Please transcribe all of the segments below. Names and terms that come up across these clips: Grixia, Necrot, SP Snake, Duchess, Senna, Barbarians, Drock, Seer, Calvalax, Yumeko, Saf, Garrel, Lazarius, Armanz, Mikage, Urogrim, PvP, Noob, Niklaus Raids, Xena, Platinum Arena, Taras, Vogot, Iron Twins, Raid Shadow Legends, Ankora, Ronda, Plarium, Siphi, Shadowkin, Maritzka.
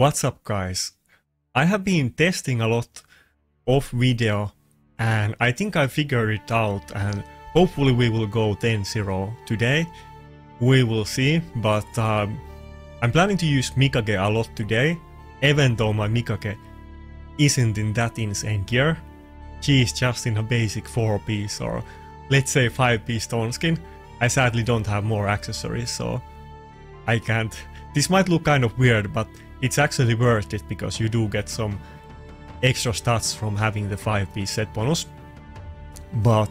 What's up, guys? I have been testing a lot off video and I think I figured it out, and hopefully we will go 10-0 today. We will see, but I'm planning to use Mikage a lot today, even though my Mikage isn't in that insane gear. She is just in a basic 4-piece or let's say 5-piece stone skin. I sadly don't have more accessories, so I can't. This might look kind of weird, but it's actually worth it because you do get some extra stats from having the 5-piece set bonus. But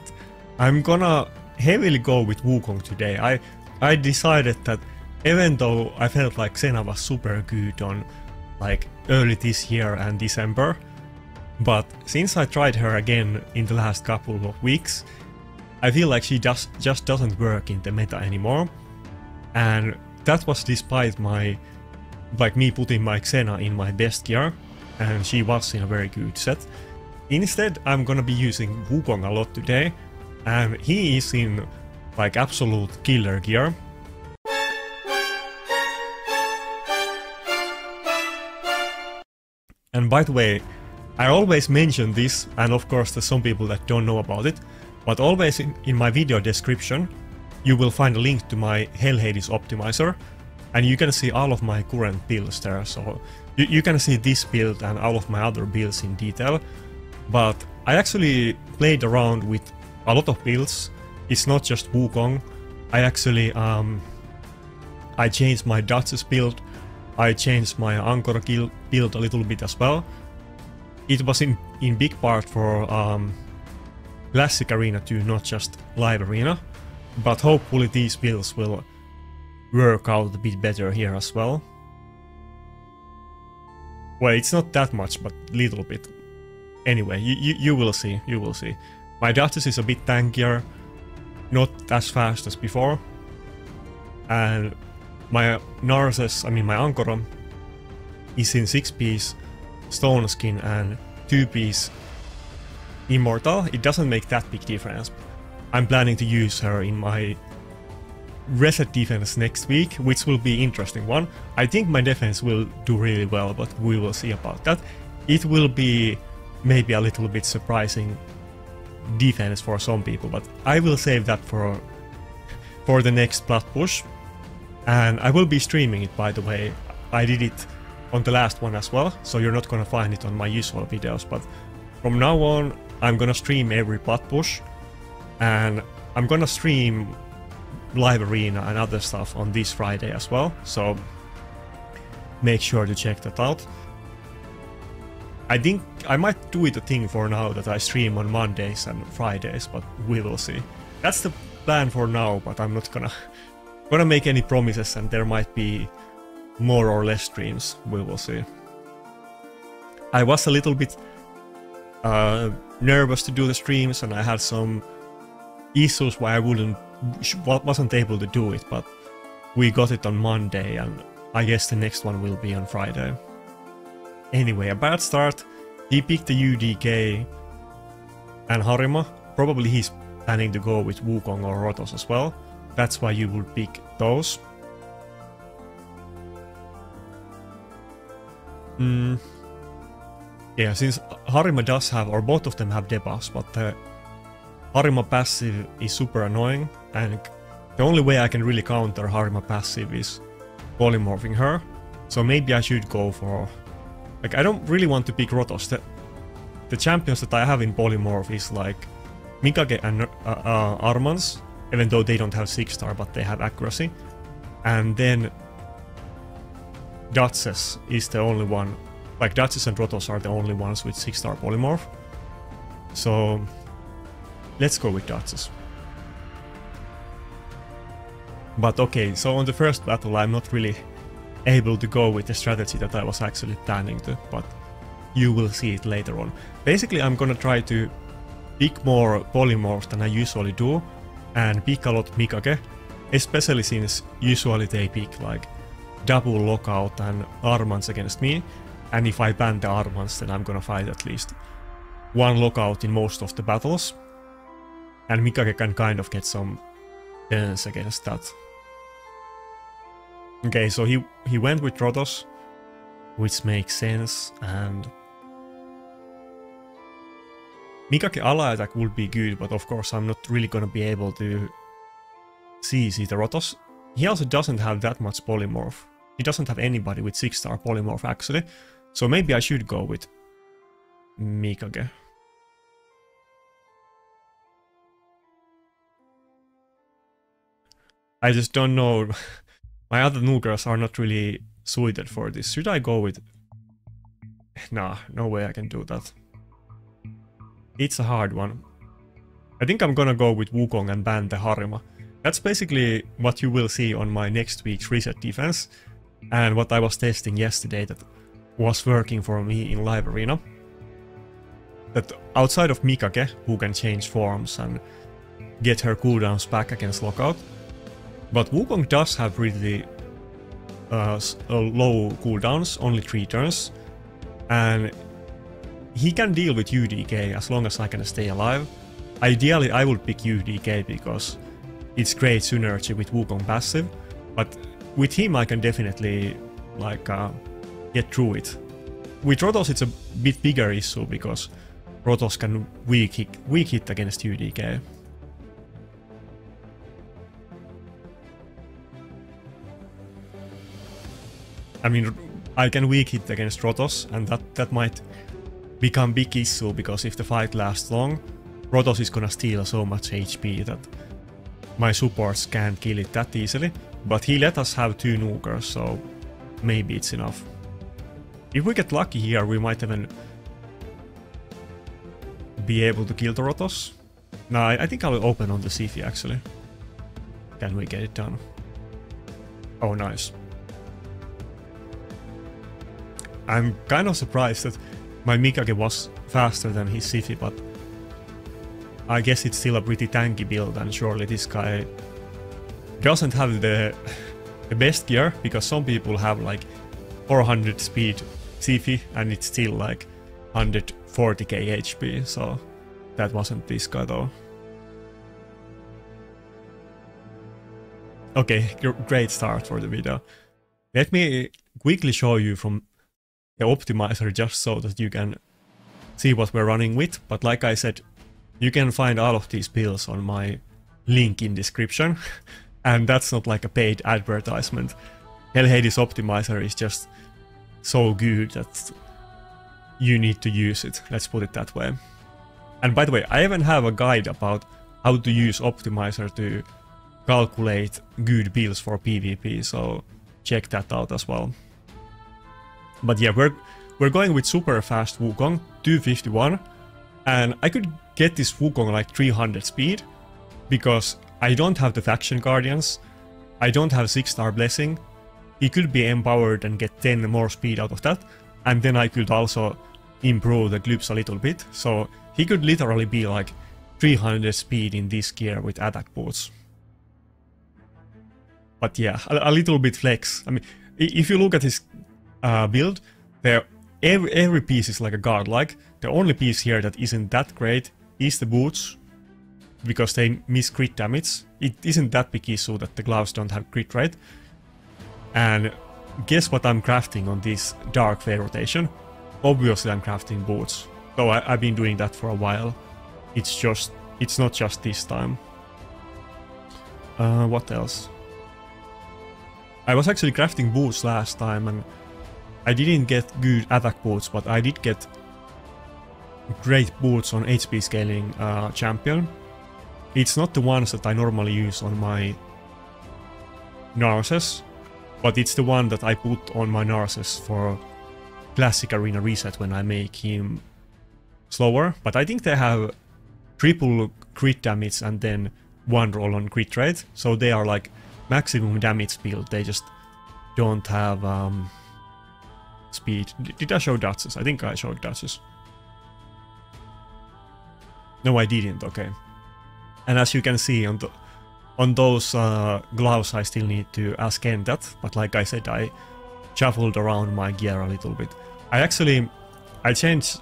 I'm gonna heavily go with Wukong today. I decided that even though I felt like Senna was super good on like early this year and December, but since I tried her again in the last couple of weeks, I feel like she just doesn't work in the meta anymore. And that was despite my, like, me putting my Xena in my best gear, and she was in a very good set. Instead, I'm gonna be using Wukong a lot today, and he is in like absolute killer gear. And by the way, I always mention this, and of course there's some people that don't know about it, but always in my video description you will find a link to my Hell Hades optimizer, and you can see all of my current builds there, so you can see this build and all of my other builds in detail. But I actually played around with a lot of builds. It's not just Wukong. I actually I changed my Duchess build, I changed my Ankora build a little bit as well. It was in big part for Classic Arena too, not just Live Arena, but hopefully these builds will work out a bit better here as well. Well, it's not that much, but little bit. Anyway, you will see, you will see. My Duchess is a bit tankier, not as fast as before. And my Narcissus, I mean my Ankora, is in 6-piece stone skin and 2-piece immortal. It doesn't make that big difference. I'm planning to use her in my reset defense next week, which will be interesting one. I think my defense will do really well, but we will see about that. It will be maybe a little bit surprising defense for some people, but I will save that for the next blood push. And I will be streaming it, by the way. I did it on the last one as well, so you're not gonna find it on my usual videos, but from now on I'm gonna stream every blood push, and I'm gonna stream Live Arena and other stuff on this Friday as well, so make sure to check that out. I think I might do it a thing for now that I stream on Mondays and Fridays, but we will see. That's the plan for now, but I'm not gonna make any promises, and there might be more or less streams, we will see. I was a little bit nervous to do the streams, and I had some issues why I wasn't able to do it, but we got it on Monday, and I guess the next one will be on Friday. Anyway, a bad start. He picked the UDK and Harima. Probably he's planning to go with Wukong or Rotos as well. That's why you would pick those. Yeah, since Harima does have, or both of them have debuffs, but the Harima passive is super annoying, and the only way I can really counter Harima passive is polymorphing her. So maybe I should go for, like, I don't really want to pick Rotos. The champions that I have in polymorph is like Mikage and Armanz, even though they don't have 6-star, but they have accuracy. And then Duchess is the only one, like Duchess and Rotos are the only ones with 6-star polymorph. So let's go with Duchess. But okay, so on the first battle I'm not really able to go with the strategy that I was actually planning to, but you will see it later on. Basically I'm gonna try to pick more polymorphs than I usually do, and pick a lot Mikage, especially since usually they pick like double lockout and Armanz against me, and if I ban the Armanz then I'm gonna fight at least one lockout in most of the battles, and Mikage can kind of get some turns against that. Okay, so he went with Rotos, which makes sense. And Mikage ally attack would be good, but of course I'm not really gonna be able to CC the Rotos. He also doesn't have that much polymorph. He doesn't have anybody with 6-star polymorph actually, so maybe I should go with Mikage. I just don't know. My other Nukers are not really suited for this. Should I go with... Nah, no way I can do that. It's a hard one. I think I'm gonna go with Wukong and ban the Harima. That's basically what you will see on my next week's reset defense, and what I was testing yesterday that was working for me in Live Arena. That outside of Mikage, who can change forms and get her cooldowns back against Lockout, but Wukong does have really low cooldowns, only 3 turns, and he can deal with UDK as long as I can stay alive. Ideally I would pick UDK because it's great synergy with Wukong passive, but with him I can definitely like get through it. With Rotos it's a bit bigger issue because Rotos can weak hit against UDK. I mean, I can weak hit against Rotos, and that might become big issue because if the fight lasts long, Rotos is gonna steal so much HP that my supports can't kill it that easily. But he let us have 2 nukers, so maybe it's enough. If we get lucky here, we might even be able to kill the Rotos. No, I think I'll open on the Siphi actually. Can we get it done? Oh, nice. I'm kind of surprised that my Mikage was faster than his Siphi, but I guess it's still a pretty tanky build, and surely this guy doesn't have the best gear, because some people have like 400 speed Siphi and it's still like 140k HP, so that wasn't this guy though. Okay, great start for the video. Let me quickly show you from the optimizer just so that you can see what we're running with, but like I said, you can find all of these builds on my link in description, and that's not like a paid advertisement. Hellhades optimizer is just so good that you need to use it, let's put it that way. And by the way, I even have a guide about how to use optimizer to calculate good builds for PvP, so check that out as well. But yeah, we're going with super fast Wukong, 251, and I could get this Wukong like 300 speed, because I don't have the faction guardians, I don't have 6-star blessing, he could be empowered and get 10 more speed out of that, and then I could also improve the Glyphs a little bit, so he could literally be like 300 speed in this gear with attack boots. But yeah, a little bit flex. I mean, if you look at his build, every piece is like a godlike. The only piece here that isn't that great is the boots, because they miss crit damage. It isn't that big issue that the gloves don't have crit rate. And guess what I'm crafting on this dark fae rotation? Obviously I'm crafting boots. So I've been doing that for a while. It's not just this time. What else? I was actually crafting boots last time, and I didn't get good attack boots, but I did get great boots on HP scaling champion. It's not the ones that I normally use on my Narcissus, but it's the one that I put on my Narcissus for Classic Arena reset when I make him slower. But I think they have triple crit damage and then 1 roll on crit rate, so they are like maximum damage build. They just don't have... speed. Did I show Duchess? I think I showed Duchess. No, I didn't. Okay. And as you can see on those gloves, I still need to Ascend that. But like I said, I shuffled around my gear a little bit. I changed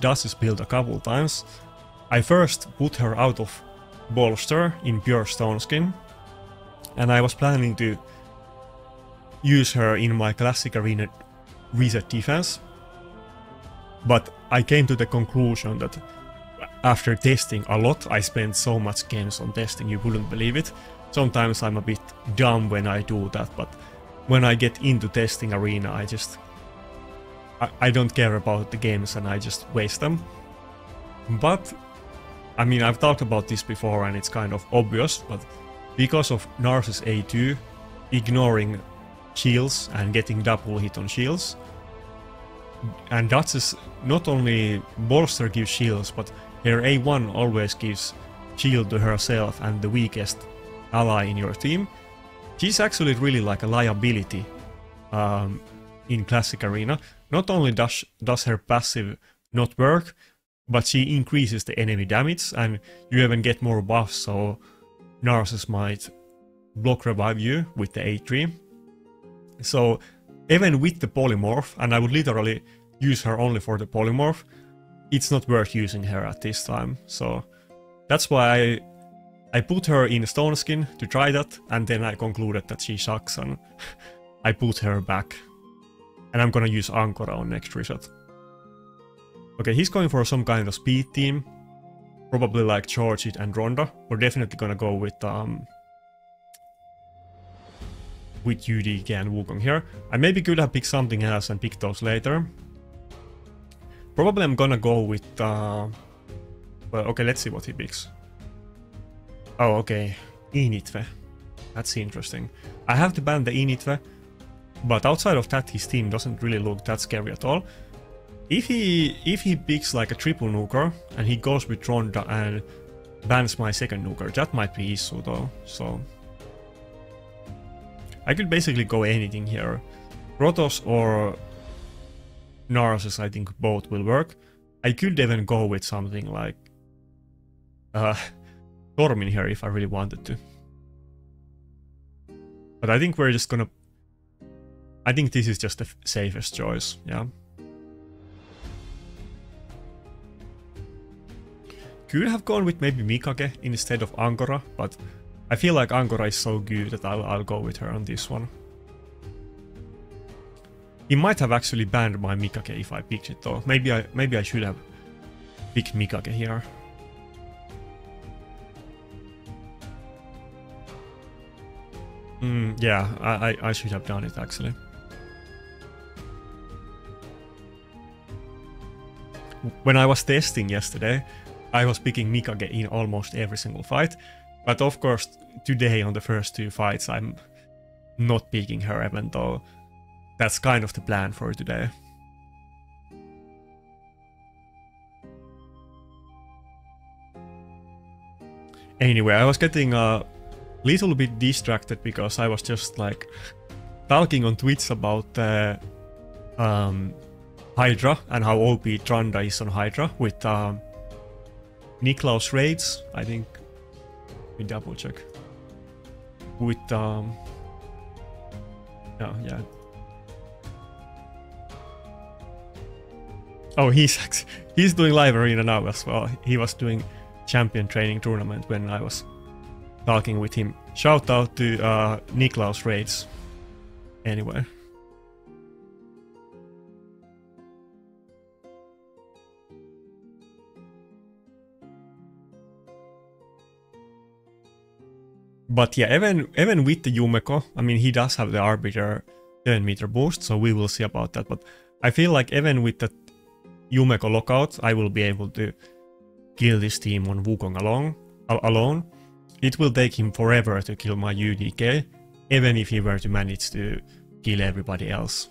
Duchess build a couple times. I first put her out of bolster in pure stone skin, and I was planning to use her in my Classic Arena reset defense. But I came to the conclusion that after testing a lot, I spent so much games on testing, you wouldn't believe it. Sometimes I'm a bit dumb when I do that, but when I get into testing arena, I just... I don't care about the games and I just waste them. But, I mean, I've talked about this before and it's kind of obvious, but because of Narcissus A2, ignoring shields and getting double hit on shields, and Duchess not only bolster gives shields, but her A1 always gives shield to herself and the weakest ally in your team. She's actually really like a liability in Classic Arena. Not only does her passive not work, but she increases the enemy damage and you even get more buffs, so Narcissus might block revive you with the A3. So even with the polymorph, and I would literally use her only for the polymorph, it's not worth using her at this time. So that's why I put her in Stone Skin to try that, and then I concluded that she sucks and I put her back. And I'm gonna use Ankora on next reset. Okay, he's going for some kind of speed team, probably like George it and Trunda. We're definitely gonna go with UDK and Wukong here. I maybe could have picked something else and picked those later. Probably I'm gonna go with... well, okay, let's see what he picks. Oh, okay. Initve. That's interesting. I have to ban the Initve, but outside of that, his team doesn't really look that scary at all. If he picks like a triple nuker and he goes with Trunda and bans my second nuker, that might be issue though, so... I could basically go anything here. Rotos or Narcissus, I think both will work. I could even go with something like Tormin here if I really wanted to. But I think we're just gonna... I think this is just the safest choice, yeah. Could have gone with maybe Mikage instead of Ankora, but... I feel like Ankora is so good that I'll go with her on this one. He might have actually banned my Mikage if I picked it though. Maybe I should have picked Mikage here. Yeah, I should have done it actually. When I was testing yesterday, I was picking Mikage in almost every single fight. But of course, today on the first two fights, I'm not picking her, even though that's kind of the plan for today. Anyway, I was getting a little bit distracted because I was just like talking on Twitch about Hydra and how OP Trunda is on Hydra with Niklaus Raids, I think. We double check with yeah. Oh, he's doing Live Arena now as well. He was doing champion training tournament when I was talking with him. Shout out to Niklaus Raids. Anyway. But yeah, even with the Yumeko, I mean, he does have the Arbiter 10 meter boost, so we will see about that. But I feel like even with that Yumeko lockout, I will be able to kill this team on Wukong alone. It will take him forever to kill my UDK, even if he were to manage to kill everybody else.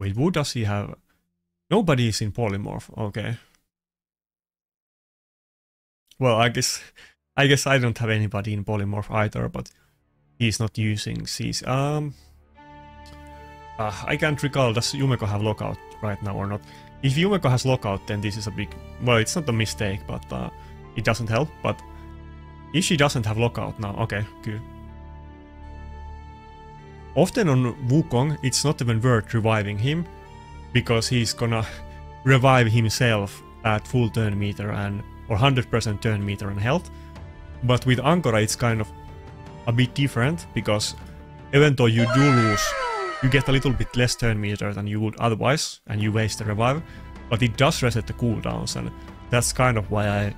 Wait, who does he have? Nobody is in Polymorph, okay. Well, I guess I don't have anybody in Polymorph either, but he's not using C's. I can't recall, does Yumeko have lockout right now or not? If Yumeko has lockout, then this is a big... Well, it's not a mistake, but it doesn't help. But if she doesn't have lockout now, okay, good. Often on Wukong, it's not even worth reviving him, because he's gonna revive himself at full turn meter and... or 100% turn meter and health. But with Ankora it's kind of a bit different, because even though you do lose you get a little bit less turn meter than you would otherwise, and you waste the revive, but it does reset the cooldowns, and that's kind of why I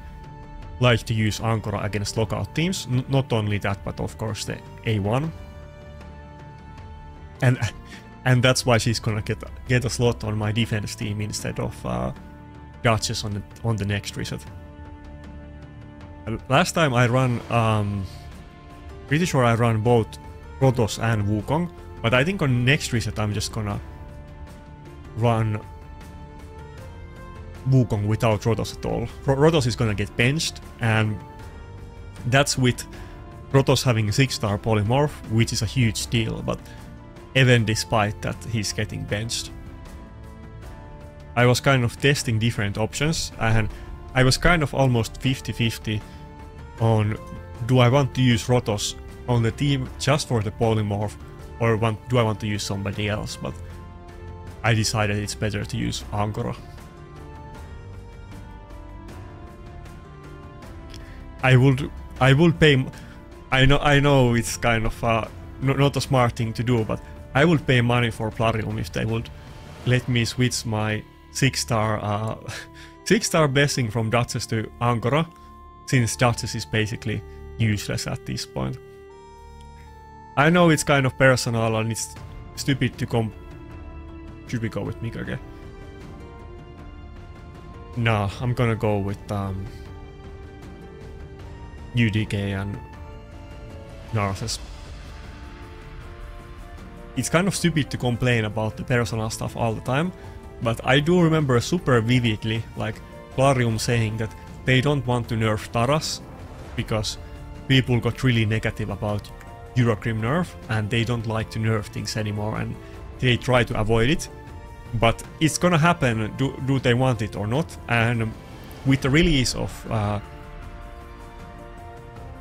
like to use Ankora against lockout teams. Not only that, but of course the A1. And that's why she's gonna get a slot on my defense team instead of Duchess on the next reset. Last time I ran, pretty sure I ran both Rotos and Wukong, but I think on next reset I'm just gonna run Wukong without Rotos at all. Rotos is gonna get benched, and that's with Rotos having a 6-star polymorph, which is a huge deal, but even despite that he's getting benched. I was kind of testing different options, and I was kind of almost 50-50 on do I want to use Rotos on the team just for the polymorph, or do I want to use somebody else, but I decided it's better to use Ankora. I would pay. I know it's kind of not a smart thing to do, but I would pay money for Plarium if they would let me switch my 6-star blessing from Duchess to Ankora, since Duchess is basically useless at this point. I know it's kind of personal and it's stupid to come. Should we go with Mikage? Nah, I'm gonna go with UDK and Narcissus. It's kind of stupid to complain about the personal stuff all the time, but I do remember super vividly, like, Plarium saying that they don't want to nerf Taras because people got really negative about Urogrim nerf and they don't like to nerf things anymore and they try to avoid it, but it's gonna happen, do they want it or not, and with the release of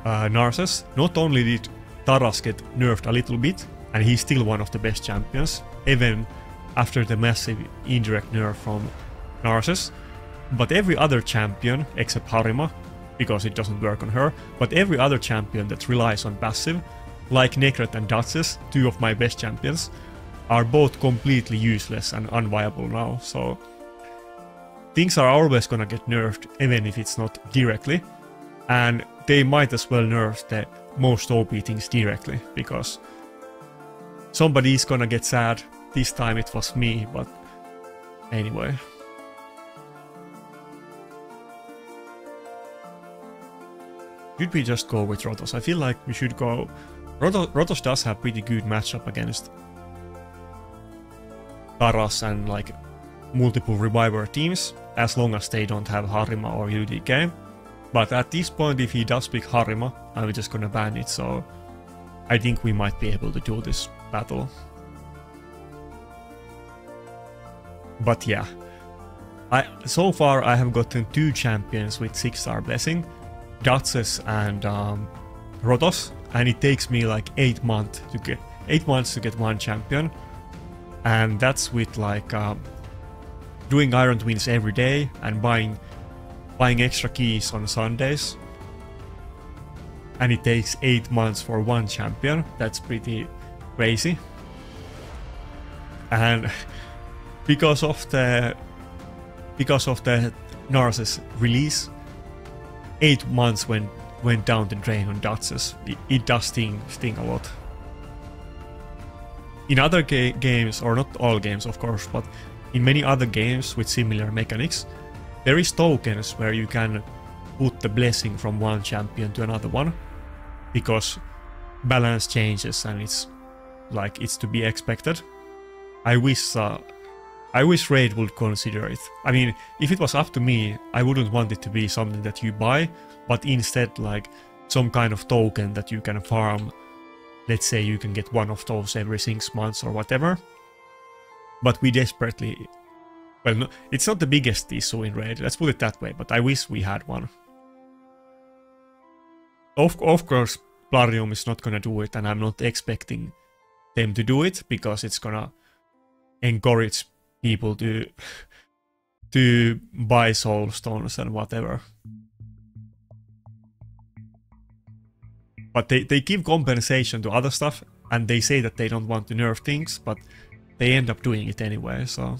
Narcissus, not only did Taras get nerfed a little bit, and he's still one of the best champions, even after the massive indirect nerf from Narcissus, but every other champion, except Harima, because it doesn't work on her, but every other champion that relies on passive, like Necrot and Duchess, two of my best champions, are both completely useless and unviable now, so things are always gonna get nerfed, even if it's not directly, and they might as well nerf the most OP things directly, because somebody is gonna get sad. This time it was me, but anyway. Should we just go with Rotos? I feel like we should go. Rotos does have pretty good matchup against Taras and like multiple reviver teams, as long as they don't have Harima or UDK. But at this point, if he does pick Harima, I'm just gonna ban it, so I think we might be able to do this battle. But yeah, so far I have gotten two champions with 6-star blessing, Duchess and Rotos, and it takes me like 8 months to get one champion, and that's with like doing Iron Twins every day and buying extra keys on Sundays, and it takes 8 months for one champion. That's pretty crazy, and because of the Narcissus release, 8 months went down the drain on Duchess. It does sting a lot. In other games, or not all games of course, but in many other games with similar mechanics, there is tokens where you can put the blessing from one champion to another one, because balance changes and it's to be expected. I wish Raid would consider it. I mean, if it was up to me, I wouldn't want it to be something that you buy, but instead like some kind of token that you can farm. Let's say you can get one of those every 6 months or whatever. But we desperately... Well, no, it's not the biggest issue in Raid, let's put it that way, but I wish we had one. Of course, Plarium is not gonna do it, and I'm not expecting them to do it, because it's gonna encourage people to buy soul stones and whatever. But they give compensation to other stuff, And they say that they don't want to nerf things, but they end up doing it anyway, so...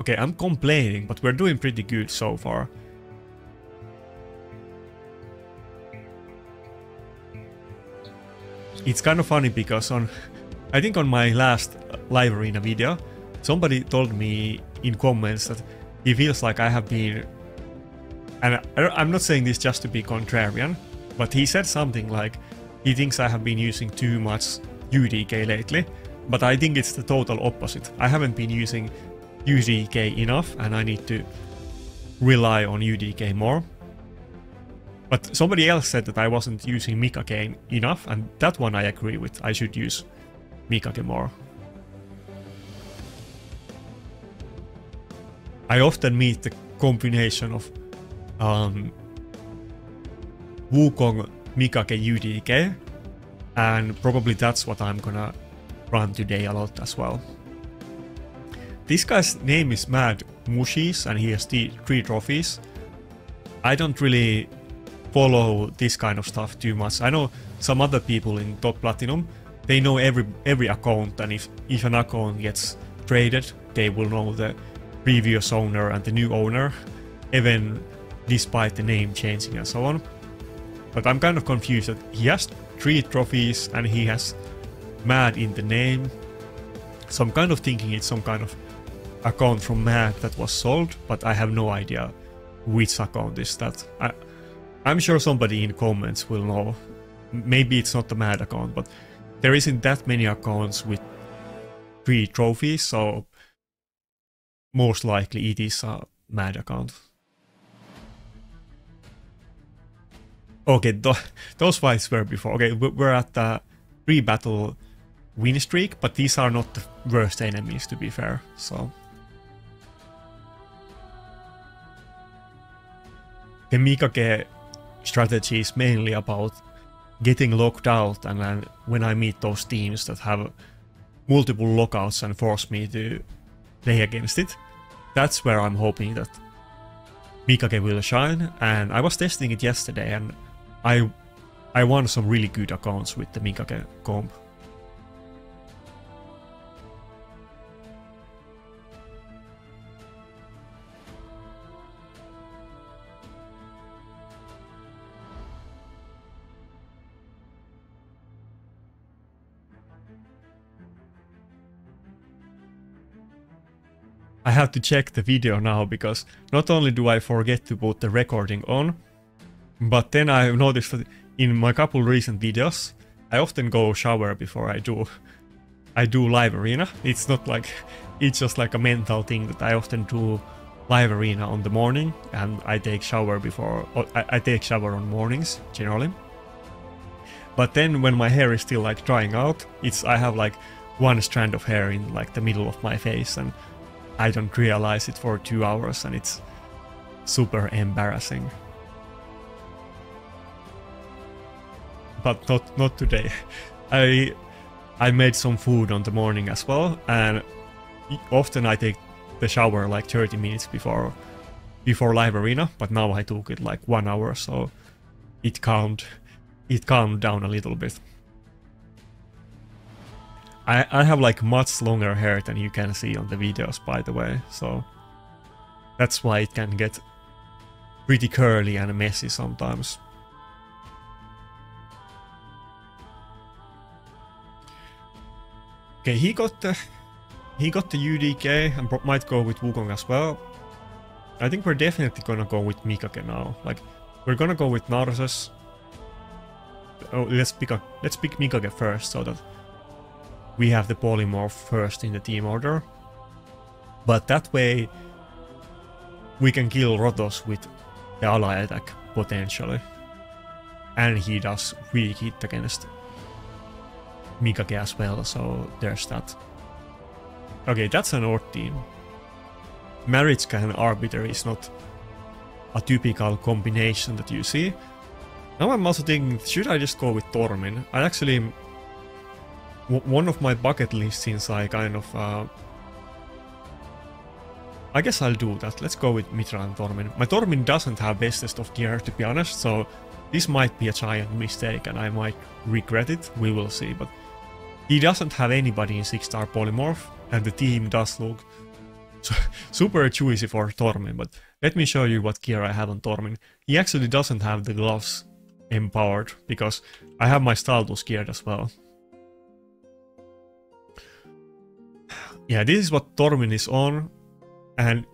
Okay, I'm complaining, but we're doing pretty good so far. It's kind of funny because on... I think on my last Live Arena video, somebody told me in comments that he feels like I have been... And I'm not saying this just to be contrarian, but he said something like he thinks I have been using too much UDK lately, but I think it's the total opposite. I haven't been using UDK enough and I need to rely on UDK more. But somebody else said that I wasn't using Mikage enough, and that one I agree with. I should use Mikage more. I often meet the combination of Wukong, Mikage, UDK, and probably that's what I'm gonna run today a lot as well. This guy's name is MAD Mushis and he has 3 trophies. I don't really follow this kind of stuff too much. I know some other people in Top Platinum, they know every account, and if an account gets traded, they will know the previous owner and the new owner, even despite the name changing and so on. But I'm kind of confused that he has 3 trophies and he has MAD in the name. So I'm kind of thinking it's some kind of account from MAD that was sold, but I have no idea which account is that. I'm sure somebody in comments will know. Maybe it's not the MAD account, but there isn't that many accounts with 3 trophies, so most likely it is a MAD account. Okay, those fights were before. Okay, we're at the 3 battle win streak, but these are not the worst enemies, to be fair, so... The Mikage strategy is mainly about getting locked out, and then when I meet those teams that have multiple lockouts and force me to play against it, that's where I'm hoping that Mikage will shine. And I was testing it yesterday, and I won some really good accounts with the Mikage comp. I have to check the video now, because not only do I forget to put the recording on, but then I've noticed that in my couple recent videos, I often go shower before I do Live Arena. It's not like, it's just like a mental thing that I often do Live Arena on the morning, and I take shower before, or I take shower on mornings generally. But then when my hair is still like drying out, I have like one strand of hair in like the middle of my face, and I don't realize it for 2 hours, and it's super embarrassing. But not today. I made some food on the morning as well, and often I take the shower like 30 minutes before Live Arena, but now I took it like 1 hour, so it calmed down a little bit. I have like much longer hair than you can see on the videos, by the way, so that's why it can get pretty curly and messy sometimes. Okay, he got the UDK, and might go with Wukong as well. I think we're definitely gonna go with Mikage now. Like, we're gonna go with Narcissus. Oh, let's pick Mikage first, so that we have the polymorph first in the team order, but that way we can kill Rotos with the ally attack potentially, and he does weak hit against Mikage as well, so there's that. Okay, that's an odd team. Maritzka and Arbiter is not a typical combination that you see. Now I'm also thinking, should I just go with Tormin? I actually... One of my bucket lists since I kind of I guess I'll do that. Let's go with Mitra and Tormin. My Tormin doesn't have bestest of gear, to be honest, so this might be a giant mistake and I might regret it. We will see, but he doesn't have anybody in 6-star polymorph, and the team does look super juicy for Tormin, but let me show you what gear I have on Tormin. He actually doesn't have the gloves empowered, because I have my Staldus geared as well. Yeah, this is what Tormin is on, and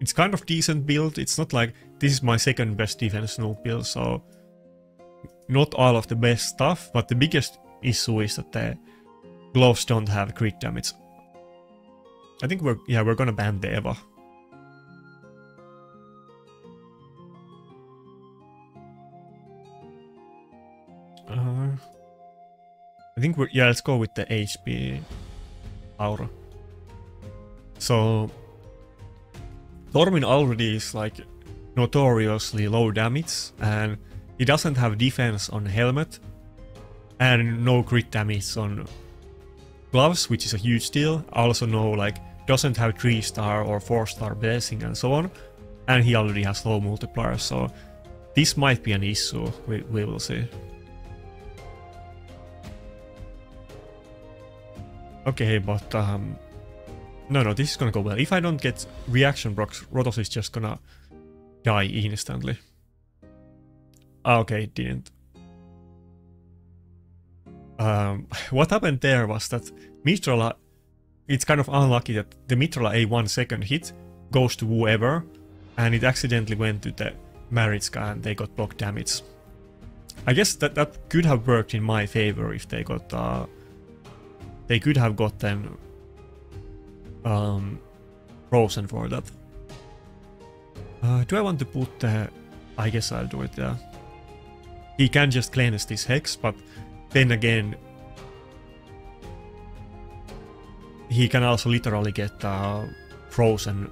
it's kind of decent build. It's not like this is my second best defense noob build, so not all of the best stuff, but the biggest issue is that the gloves don't have crit damage. I think we're gonna ban the Eva. I think let's go with the HP aura. So Tormin already is like notoriously low damage, and he doesn't have defense on helmet and no crit damage on gloves, which is a huge deal. Also no, like, doesn't have 3-star or 4-star blessing and so on, and he already has low multipliers, so this might be an issue. We will see. Okay, but no, this is gonna go well. If I don't get reaction procs, Rotos is just gonna die instantly. Okay, it didn't. What happened there was that Mitrala, it's kind of unlucky that the Mitrala A1 second hit goes to whoever, and it accidentally went to the Maritzka and they got block damage. I guess that could have worked in my favor if they got they could have gotten frozen for that. Do I want to put the... I guess I'll do it, yeah. He can just cleanse this hex, but then again, he can also literally get frozen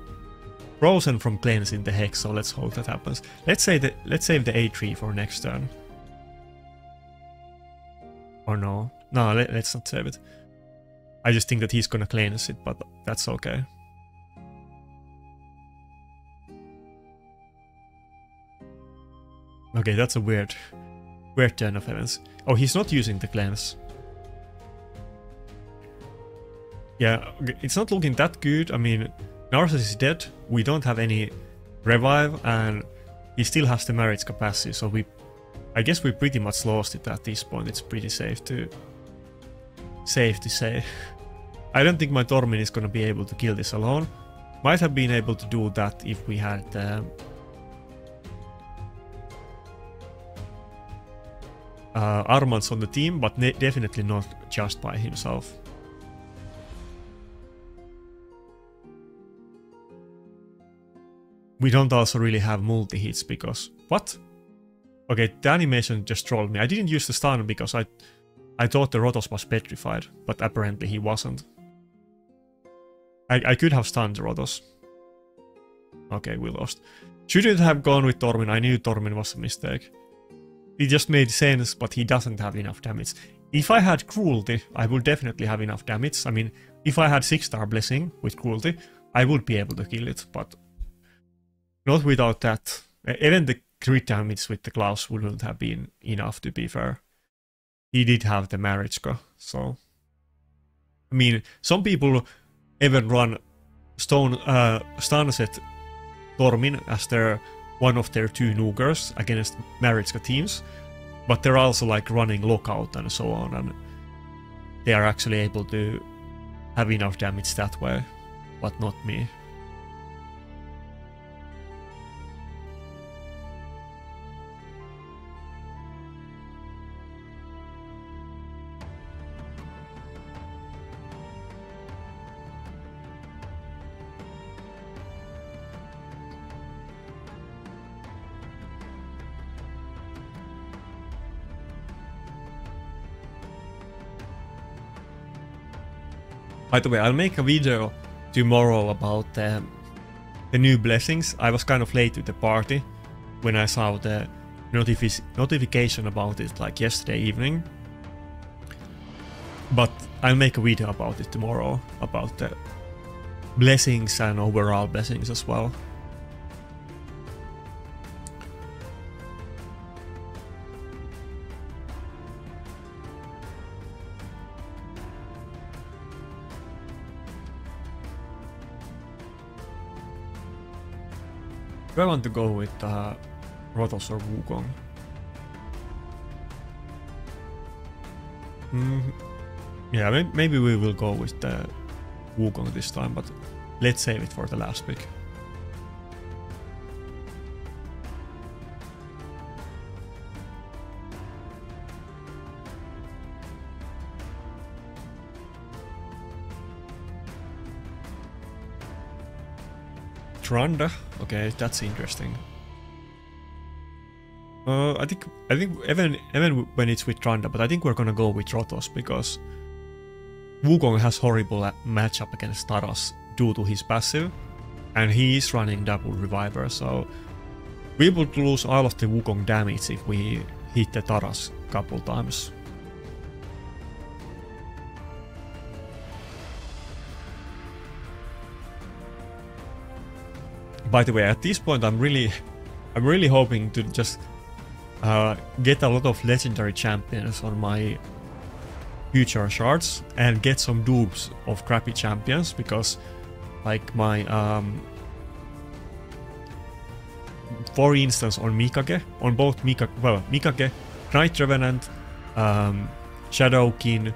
from cleansing the hex, so let's hope that happens. Let's save the A3 for next turn. Or no. No, let's not save it. I just think that he's gonna cleanse it, but that's okay. Okay, that's a weird turn of events. Oh, he's not using the cleanse. Yeah, it's not looking that good. I mean, Narcissus is dead, we don't have any revive, and he still has the marriage capacity, so I guess we pretty much lost it at this point. It's pretty safe to say. I don't think my Tormin is gonna be able to kill this alone. Might have been able to do that if we had Armanz on the team, but definitely not just by himself. We don't also really have multi-hits because... What? Okay, the animation just trolled me. I didn't use the stun because I thought the Rotos was petrified, but apparently he wasn't. I could have stunned Rotos. Okay, we lost. Shouldn't have gone with Tormin. I knew Tormin was a mistake. It just made sense, but he doesn't have enough damage. If I had Cruelty, I would definitely have enough damage. I mean, if I had 6-star Blessing with Cruelty, I would be able to kill it, but not without that. Even the crit damage with the gloves wouldn't have been enough, to be fair. He did have the Maritzka, so... I mean, some people even run Stunset Tormin as one of their two Noogers against Maritzka teams, but they're also like running Lockout and so on, and they are actually able to have enough damage that way, but not me. By the way, I'll make a video tomorrow about the new blessings. I was kind of late to the party when I saw the notification about it like yesterday evening. But I'll make a video about it tomorrow, about the blessings and overall blessings as well. Do I want to go with Rotos or Wukong? Yeah, maybe we will go with the Wukong this time, but let's save it for the last pick. Trunda. Okay, that's interesting. I think even when it's with Trunda, but I think we're gonna go with Rotos because Wukong has horrible matchup against Taras due to his passive, and he is running double reviver, so we would lose all of the Wukong damage if we hit the Taras couple times. By the way, at this point, I'm really hoping to just get a lot of legendary champions on my future shards and get some dupes of crappy champions, because like my, for instance, on Mikage, on both Mikage, Knight Revenant, Shadowkin,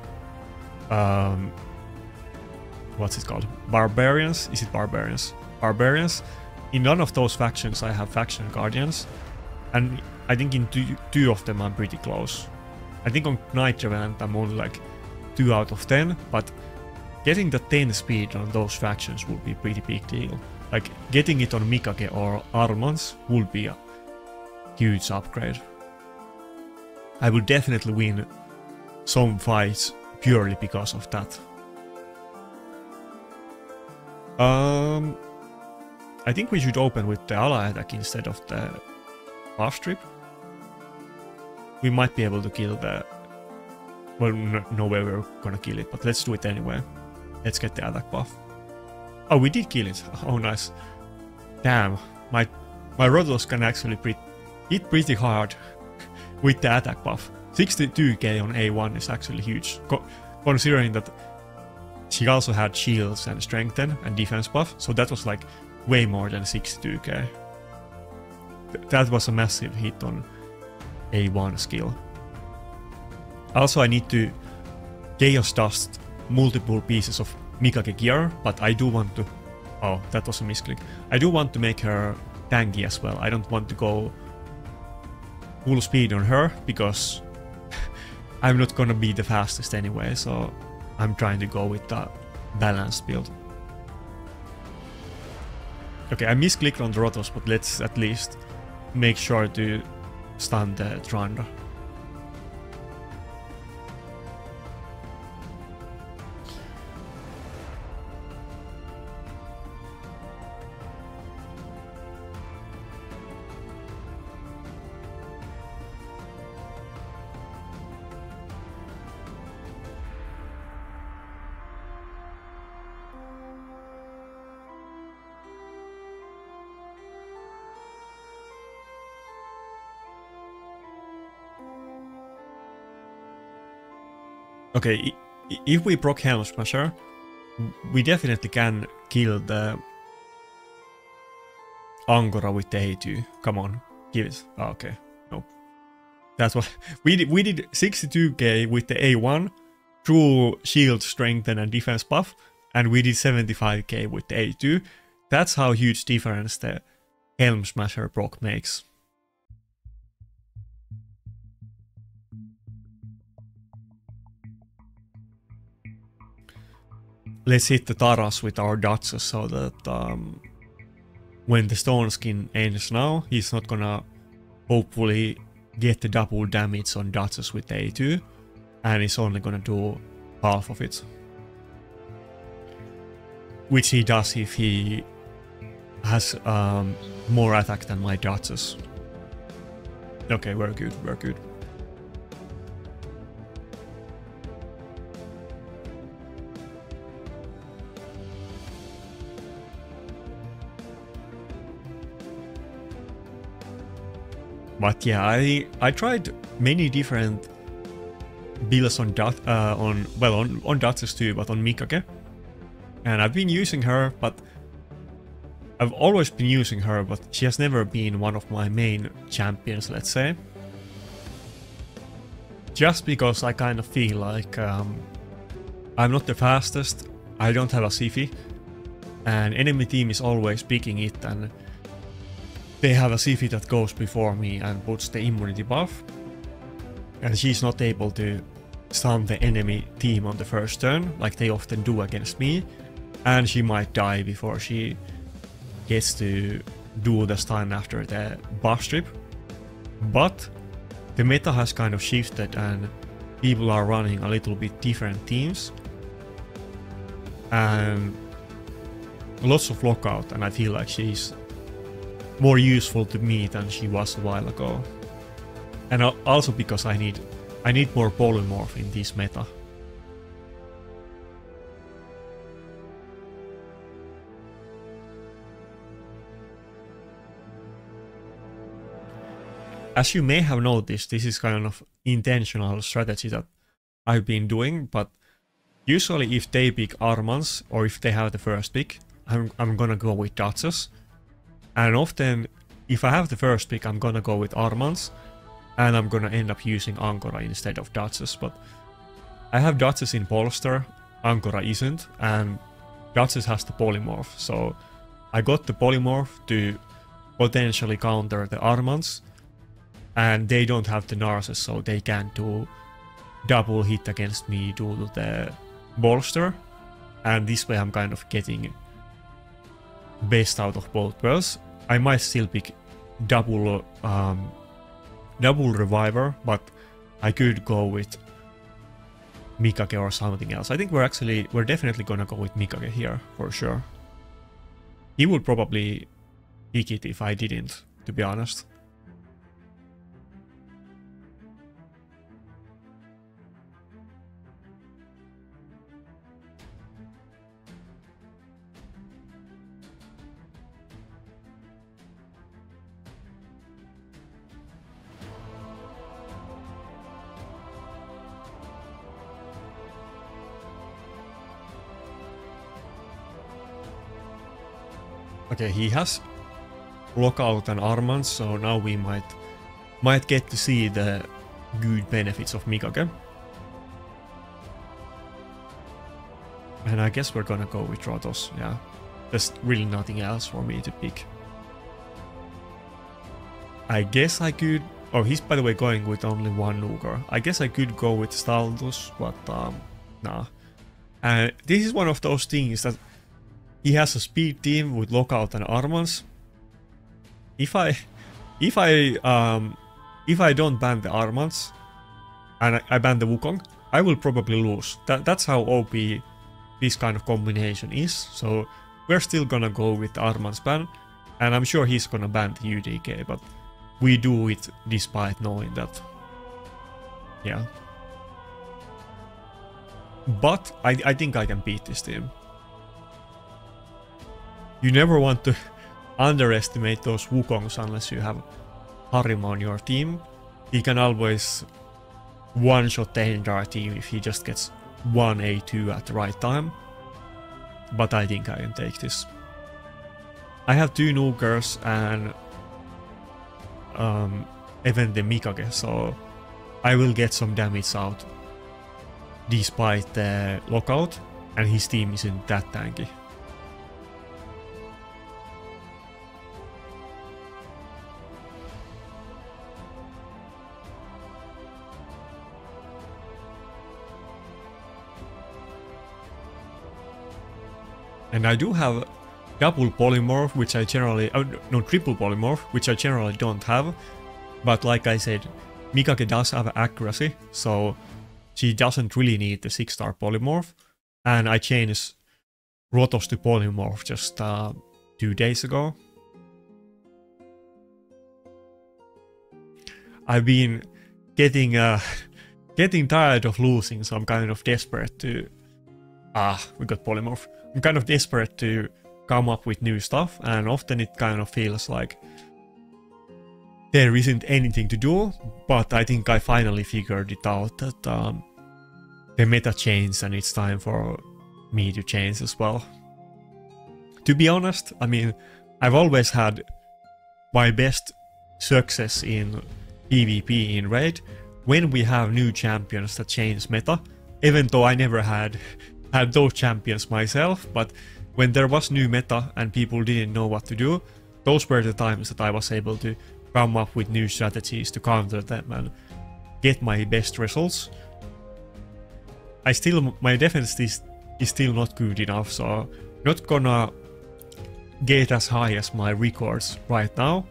what's it called? Barbarians? Is it Barbarians? Barbarians. In none of those factions I have faction guardians, and I think in two of them I'm pretty close. I think on Knight Revenant I'm only like 2 out of 10, but getting the 10 speed on those factions would be a pretty big deal. Like getting it on Mikage or Armanz would be a huge upgrade. I will definitely win some fights purely because of that. I think we should open with the ally attack instead of the buff strip. We might be able to kill the... Well, no way we're gonna kill it, but let's do it anyway. Let's get the attack buff. Oh, we did kill it. Oh, nice. Damn, my Rotos can actually hit pretty hard with the attack buff. 62k on A1 is actually huge, considering that she also had shields and strengthen and defense buff, so that was like way more than 62k. That was a massive hit on A1 skill. Also, I need to Chaos Dust multiple pieces of Mikage gear, but I do want to... Oh, that was a misclick. I do want to make her tanky as well. I don't want to go full speed on her, because I'm not gonna be the fastest anyway, so I'm trying to go with the balanced build. Okay, I misclicked on the Rotos, but let's at least make sure to stun the Trunda. Okay, if we proc Helm Smasher, we definitely can kill the Ankora with the A2. Come on, give it. Oh, okay, nope. That's what we did 62k with the A1 through shield, strengthen, and defense buff, and we did 75k with the A2. That's how huge difference the Helm Smasher proc makes. Let's hit the Taras with our Duchess so that when the Stone Skin ends now, he's not gonna hopefully get the double damage on Duchess with A2, and he's only gonna do half of it. Which he does if he has more attack than my Duchess. Okay, we're good, we're good. But yeah, I tried many different builds on Duchess too, but on Mikage. And I've been using her, but I've always been using her, but she has never been one of my main champions, let's say. Just because I kind of feel like I'm not the fastest, I don't have a Siphi, and enemy team is always picking it, and they have a Siphi that goes before me and puts the immunity buff, and she's not able to stun the enemy team on the first turn, like they often do against me, and she might die before she gets to do the stun after the buff strip. But the meta has kind of shifted and people are running a little bit different teams and lots of lockout, and I feel like she's more useful to me than she was a while ago. And also because I need more polymorph in this meta. As you may have noticed, this is kind of intentional strategy that I've been doing, but usually if they pick Armanz or if they have the first pick, I'm gonna go with Duchess. And often, if I have the first pick, I'm gonna go with Armanz, and I'm gonna end up using Ankora instead of Duchess. But I have Duchess in Bolster, Ankora isn't, and Duchess has the Polymorph, so I got the Polymorph to potentially counter the Armanz. And they don't have the Narcissus, so they can't do double hit against me due to the bolster. And this way I'm kind of getting best out of both worlds. I might still pick double reviver, but I could go with Mikage or something else. I think we're definitely gonna go with Mikage here for sure. He would probably pick it if I didn't, to be honest. Okay, he has Lockout and Armanz, so now we might get to see the good benefits of Mikage. And I guess we're gonna go with Rotos, yeah. There's really nothing else for me to pick. I guess I could... Oh, he's by the way going with only one Nuker. I guess I could go with Staldus, but nah. And this is one of those things that... He has a speed team with Lockout and Armanz. If I don't ban the Armanz and I ban the Wukong, I will probably lose. That's how OP this kind of combination is. So we're still gonna go with the Armanz ban, and I'm sure he's gonna ban the UDK, but we do it despite knowing that. Yeah. But I think I can beat this team. You never want to underestimate those Wukongs unless you have Harima on your team. He can always one-shot the entire team if he just gets one A2 at the right time. But I think I can take this. I have two Nukers and even the Mikage, so I will get some damage out despite the lockout, and his team isn't that tanky. And I do have double polymorph, which I generally... no, triple polymorph, which I generally don't have. But like I said, Mikage does have accuracy, so she doesn't really need the 6-star polymorph. And I changed Rotos to polymorph just 2 days ago. I've been getting getting tired of losing, so I'm kind of desperate to... we got polymorph. I'm kind of desperate to come up with new stuff, and often it kind of feels like there isn't anything to do, but I think I finally figured it out that the meta changed and it's time for me to change as well. To be honest, I mean, I've always had my best success in PvP in Raid when we have new champions that change meta, even though I never had those champions myself, but when there was new meta and people didn't know what to do, those were the times that I was able to come up with new strategies to counter them and get my best results. My defense is still not good enough, so not gonna get as high as my records right now,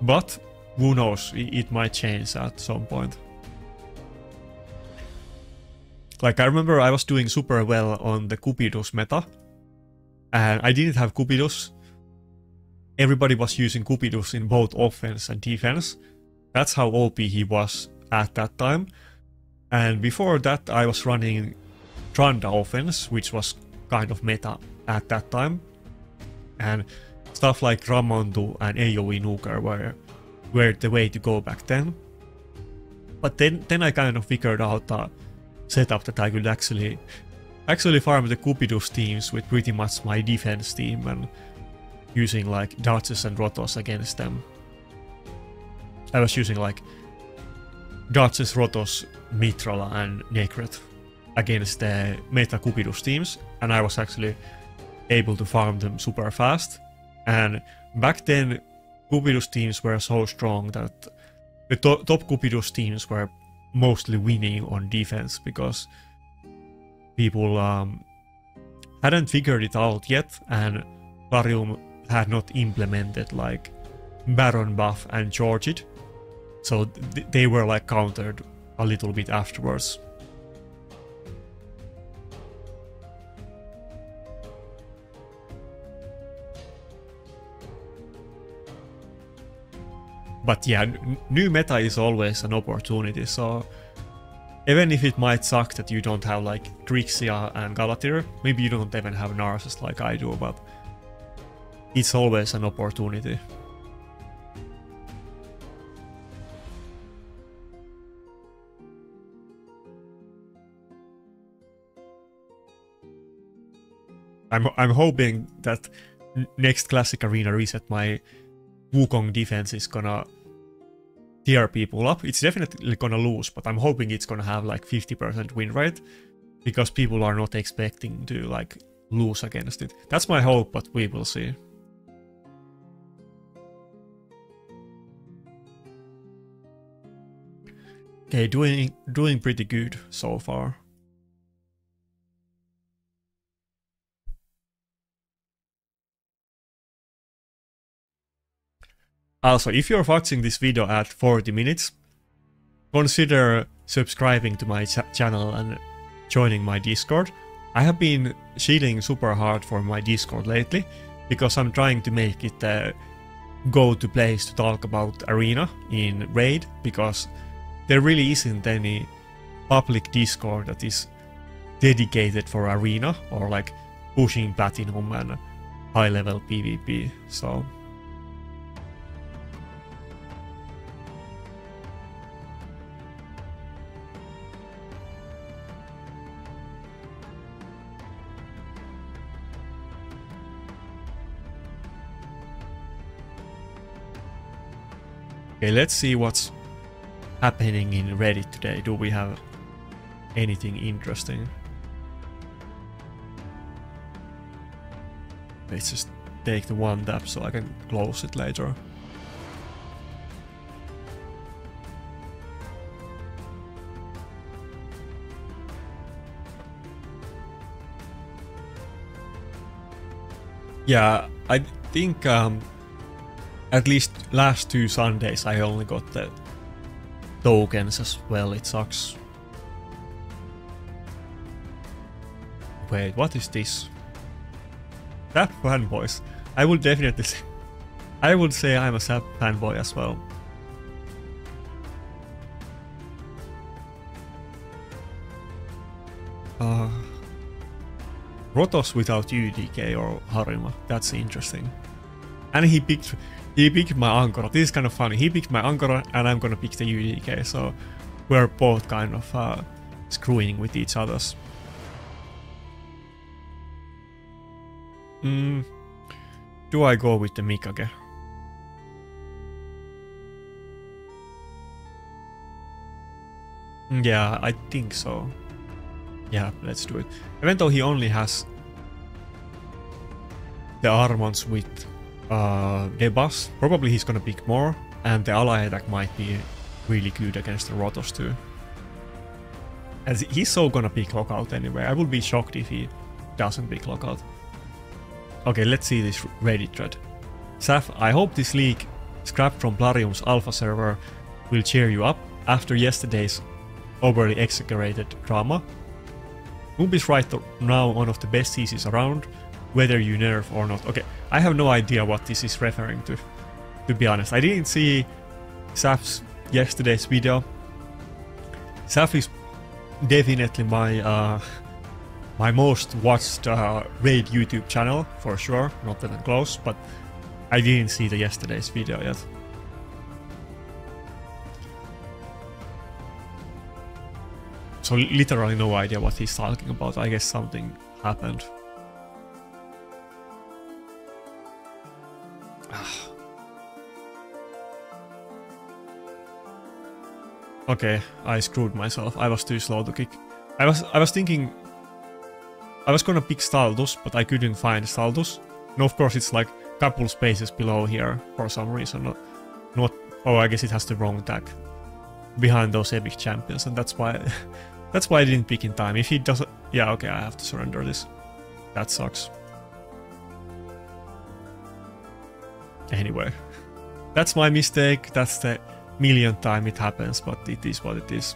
but who knows, it might change at some point. Like, I remember I was doing super well on the Cupidus meta, and I didn't have Cupidus. Everybody was using Cupidus in both offense and defense. That's how OP he was at that time. And before that I was running Trunda offense, which was kind of meta at that time. And stuff like Ramondu and AoE Nuker were the way to go back then. But then I kind of figured out a setup that I could actually farm the Cupidus teams with pretty much my defense team and using like Duchess and Rotos against them. I was using like Duchess, Rotos, Mitrala and Necrot against the meta Cupidus teams, and I was actually able to farm them super fast. And back then Cupidus teams were so strong that the top Cupidus teams were mostly winning on defense because people hadn't figured it out yet, and Plarium had not implemented like Baron buff and Georgid, so they were like countered a little bit afterwards. But yeah, new meta is always an opportunity, so even if it might suck that you don't have like Grixia and Galatir, maybe you don't even have Narcissus like I do, but it's always an opportunity. I'm hoping that next Classic Arena reset my Wukong defense is gonna tear people up. It's definitely gonna lose, but I'm hoping it's gonna have like 50% win rate because people are not expecting to like lose against it. That's my hope, but we will see. Okay, doing pretty good so far. Also, if you're watching this video at 40 minutes, consider subscribing to my channel and joining my Discord. I have been shielding super hard for my Discord lately, because I'm trying to make it a go-to place to talk about Arena in Raid, because there really isn't any public Discord that is dedicated for Arena or like pushing Platinum and high-level PvP, so... Okay, let's see what's happening in Reddit today. Do we have anything interesting? Let's just take the one tap so I can close it later. Yeah, I think at least last two Sundays I only got the tokens as well, it sucks. Wait, what is this? Sap fanboys. I would definitely say... I would say I'm a Sap fanboy as well. Rotos without UDK or Harima, that's interesting. And he picked He picked my Ankora. This is kind of funny. He picked my Ankora and I'm gonna pick the UDK, so we're both kind of screwing with each other's. Do I go with the Mikage? Yeah, I think so. Yeah, let's do it. Even though he only has the Armanz with debuffs, probably he's gonna pick more, and the ally attack might be really good against the Rotos too. As he's so gonna pick Lockout anyway. I would be shocked if he doesn't pick Lockout. Okay, let's see this Reddit thread. Saf, I hope this leak scrapped from Plarium's alpha server will cheer you up after yesterday's overly exaggerated drama. Moob is right now one of the best CCs around, whether you nerf or not. Okay, I have no idea what this is referring to be honest. I didn't see Saf's yesterday's video. Saf is definitely my my most watched Raid YouTube channel, for sure. Not that I'm close, but I didn't see the yesterday's video yet. So literally no idea what he's talking about. I guess something happened. Okay, I screwed myself. I was too slow to kick. I was thinking I was gonna pick Staldus, but I couldn't find Staldus. And of course it's like a couple spaces below here for some reason. Not oh, I guess it has the wrong tag behind those epic champions, and that's why that's why I didn't pick in time. If he doesn't, yeah, okay, I have to surrender this. That sucks. Anyway, that's my mistake. That's the millionth time it happens, but it is what it is.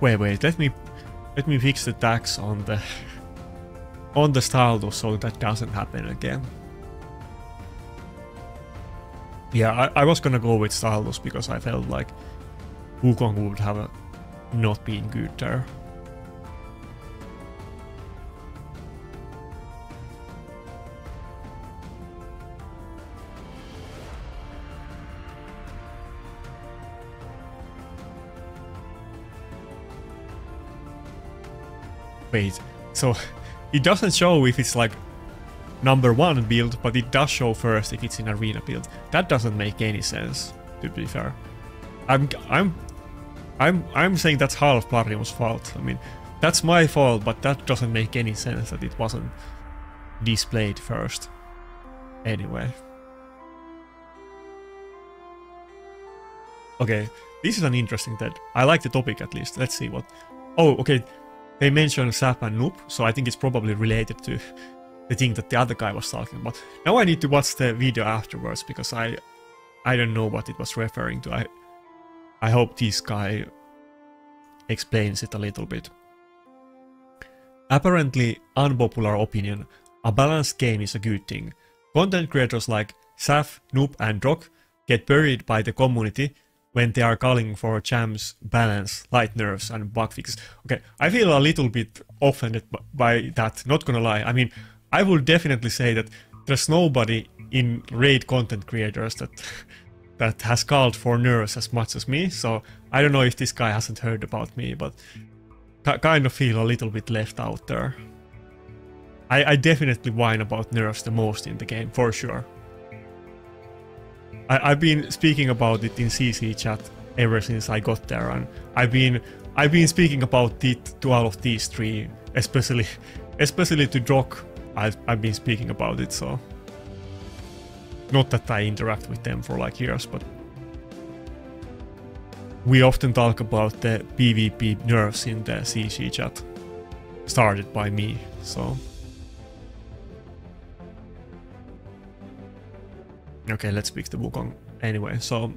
Wait, let me fix the tax on the Staldus so that doesn't happen again. Yeah, I was gonna go with Staldus because I felt like Wukong would have not been good there. Wait, so it doesn't show if it's like number one build, but it does show first if it's an arena build. That doesn't make any sense, to be fair. I'm saying that's half Plarium's fault. I mean, that's my fault, but that doesn't make any sense that it wasn't displayed first. Anyway. Okay, this is an interesting TED. I like the topic at least. Let's see what. Oh, okay. They mentioned Sap and Noob, so I think it's probably related to the thing that the other guy was talking about. Now I need to watch the video afterwards because I don't know what it was referring to. I hope this guy explains it a little bit. Apparently, unpopular opinion, a balanced game is a good thing. Content creators like Saf, Noob and Drock get buried by the community when they are calling for champs, balance, light nerfs and bug fixes. Okay, I feel a little bit offended by that, not gonna lie. I mean, I will definitely say that there's nobody in Raid content creators that has called for nerfs as much as me, so I don't know if this guy hasn't heard about me, but kind of feel a little bit left out there. I definitely whine about nerfs the most in the game, for sure. I've been speaking about it in CC chat ever since I got there, and I've been speaking about it to all of these three, especially to Drock. I've been speaking about it, so not that I interact with them for like years, but we often talk about the PvP nerfs in the CC chat, started by me, so. Okay, let's pick the Wukong anyway, so...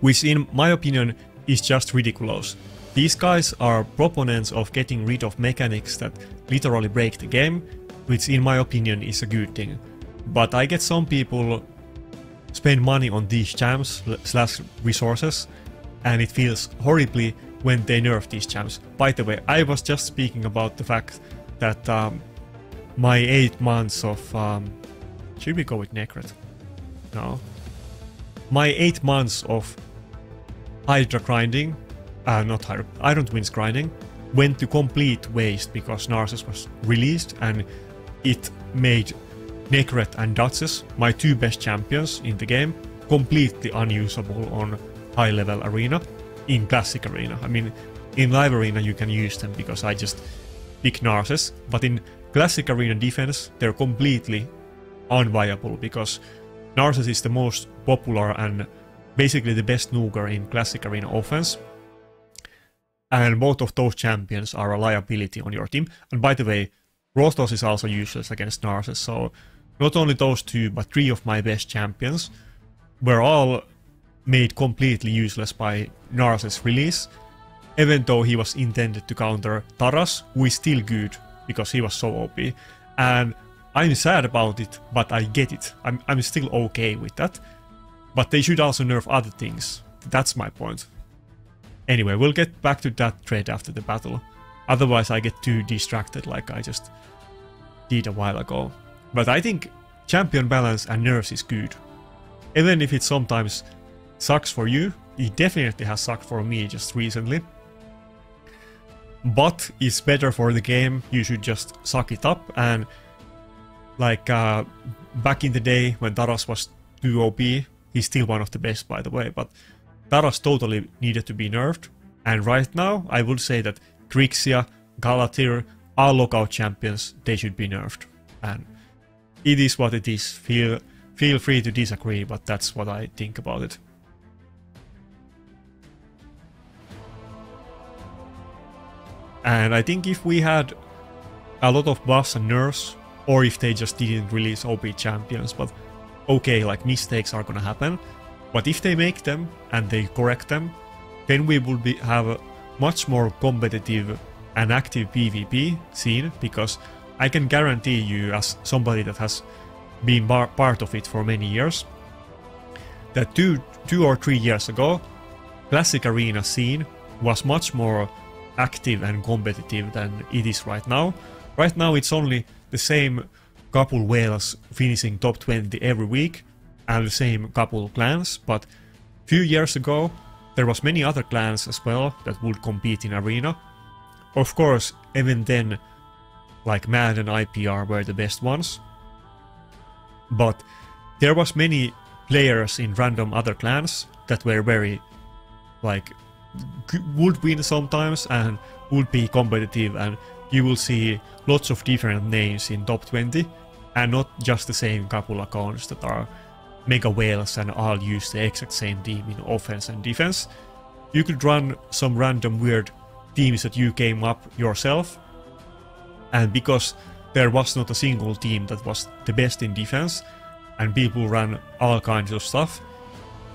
Which, in my opinion, is just ridiculous. These guys are proponents of getting rid of mechanics that literally break the game, which in my opinion is a good thing. But I get some people spend money on these champs / resources, and it feels horribly when they nerfed these channels. By the way, I was just speaking about the fact that my 8 months of... should we go with Necrot? No. My 8 months of Hydra grinding, not Hydra, Iron Twins grinding, went to complete waste because Narcissus was released and it made Necrot and Duchess, my two best champions in the game, completely unusable on high level arena, in Classic Arena. I mean, in Live Arena you can use them because I just pick Narcissus, but in Classic Arena defense they're completely unviable because Narcissus is the most popular and basically the best nuker in Classic Arena offense. And both of those champions are a liability on your team. And by the way, Rotos is also useless against Narcissus, so not only those two, but three of my best champions were all made completely useless by Narcissus' release, even though he was intended to counter Taras, who is still good, because he was so OP. And I'm sad about it, but I get it. I'm still okay with that. But they should also nerf other things. That's my point. Anyway, we'll get back to that thread after the battle. Otherwise, I get too distracted like I just did a while ago. But I think champion balance and nerfs is good. Even if it sometimes sucks for you, it definitely has sucked for me just recently. But it's better for the game, you should just suck it up. And like back in the day when Taras was too OP, he's still one of the best by the way, but Taras totally needed to be nerfed. And right now I would say that Grixia, Galatir are lockout champions, they should be nerfed. And it is what it is, feel free to disagree, but that's what I think about it. And I think if we had a lot of buffs and nerfs, or if they just didn't release OP champions, but okay, like mistakes are gonna happen, but if they make them and they correct them, then we will have a much more competitive and active PvP scene, because I can guarantee you, as somebody that has been part of it for many years, that two or three years ago, Classic Arena scene was much more active and competitive than it is right now. Right now it's only the same couple whales finishing top 20 every week and the same couple clans, but a few years ago there was many other clans as well that would compete in Arena. Of course, even then, like MAD and IPR were the best ones, but there was many players in random other clans that were very, like, would win sometimes and would be competitive, and you will see lots of different names in top 20 and not just the same couple accounts that are mega whales and all use the exact same team in offense and defense. You could run some random weird teams that you came up yourself, and because there was not a single team that was the best in defense and people ran all kinds of stuff,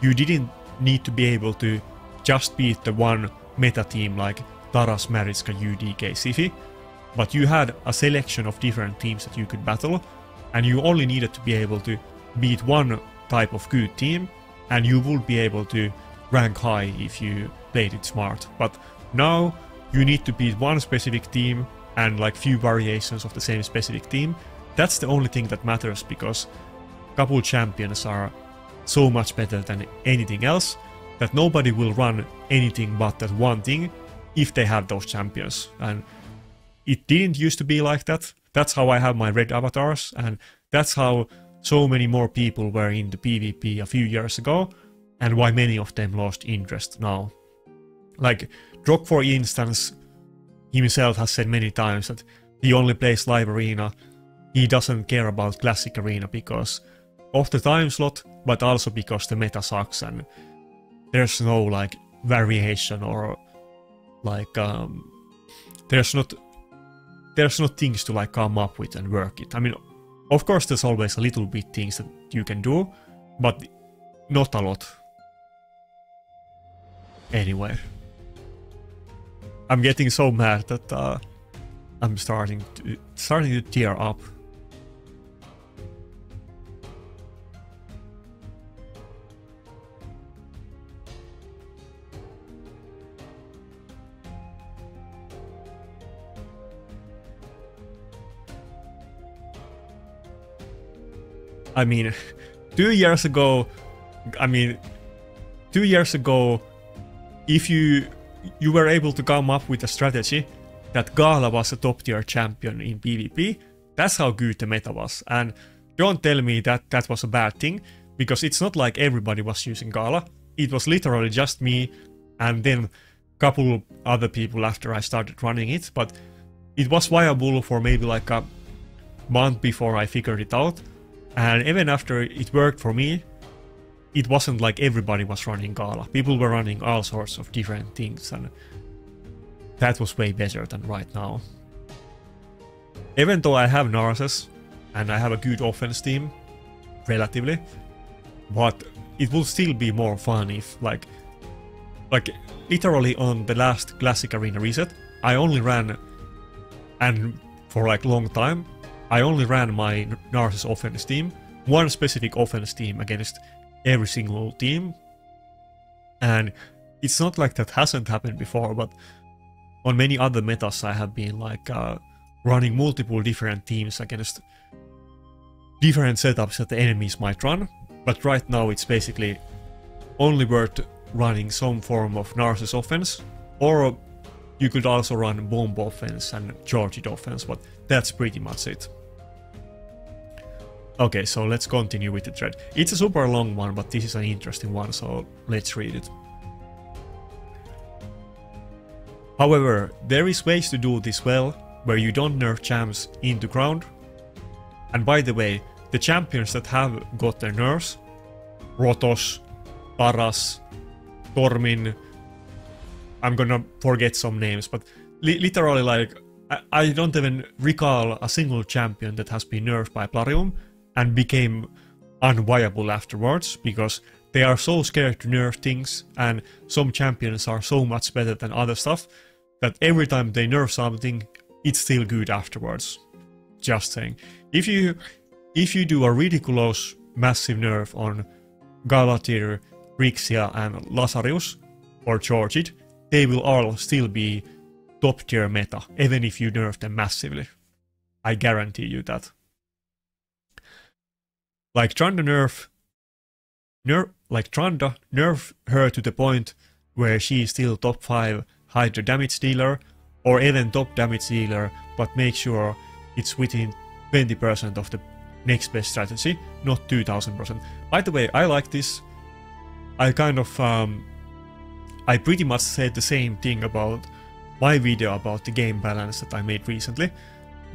you didn't need to be able to just beat the one meta team like Taras, Maritzka, UDK, Siphi, but you had a selection of different teams that you could battle, and you only needed to be able to beat one type of good team, and you would be able to rank high if you played it smart. But now you need to beat one specific team and like few variations of the same specific team. That's the only thing that matters, because couple champions are so much better than anything else that nobody will run anything but that one thing if they have those champions. And it didn't used to be like that. That's how I have my red avatars, and that's how so many more people were in the PvP a few years ago, and why many of them lost interest now. Like Drock, for instance, himself has said many times that he only plays Live Arena, he doesn't care about Classic Arena because of the time slot, but also because the meta sucks and there's no like variation, or like there's not things to like come up with and work it. I mean, of course there's always a little bit things that you can do, but not a lot. Anyway, I'm getting so mad that I'm starting to tear up. I mean, 2 years ago, if you were able to come up with a strategy that Gala was a top tier champion in PvP, that's how good the meta was. And don't tell me that that was a bad thing, because it's not like everybody was using Gala. It was literally just me and then a couple other people after I started running it, but it was viable for maybe like a month before I figured it out. And even after it worked for me, it wasn't like everybody was running Gala. People were running all sorts of different things, and that was way better than right now. Even though I have Narcissus and I have a good offense team, relatively, but it will still be more fun if, like literally on the last Classic Arena reset, I only ran, and for like long time, I only ran my Narcissus offense team, one specific offense team against every single team. And it's not like that hasn't happened before, but on many other metas I have been like running multiple different teams against different setups that the enemies might run. But right now it's basically only worth running some form of Narcissus offense, or you could also run Bomb offense and Georgid offense, but that's pretty much it. Okay, so let's continue with the thread. It's a super long one, but this is an interesting one, so let's read it. However, there is ways to do this well, where you don't nerf champs into ground. And by the way, the champions that have got their nerfs, Rotos, Taras, Tormin, I'm gonna forget some names, but literally like, I don't even recall a single champion that has been nerfed by Plarium and became unviable afterwards, because they are so scared to nerf things, and some champions are so much better than other stuff that every time they nerf something, it's still good afterwards. Just saying. If you do a ridiculous massive nerf on Galatir, Rixia and Lazarius or Georgid, they will all still be top tier meta, even if you nerf them massively. I guarantee you that. Like Trunda, nerf her to the point where she is still top 5 Hydra damage dealer, or even top damage dealer, but make sure it's within 20% of the next best strategy, not 2000%. By the way, I like this. I kind of, I pretty much said the same thing about my video about the game balance that I made recently,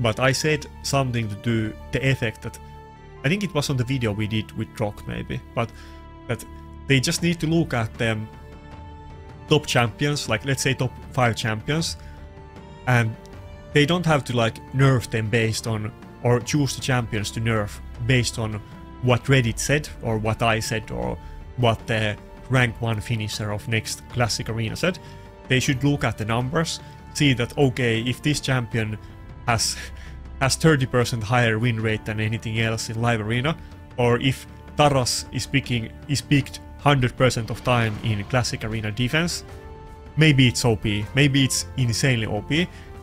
but I said something to do the effect that, I think it was on the video we did with Drock maybe, but that they just need to look at them top champions, like let's say top 5 champions, and they don't have to like nerf them based on, or choose the champions to nerf based on what Reddit said or what I said or what the rank 1 finisher of next Classic Arena said. They should look at the numbers, see that okay, if this champion has 30% higher win rate than anything else in Live Arena, or if Taras is picked 100% of time in Classic Arena defense, maybe it's OP, maybe it's insanely OP,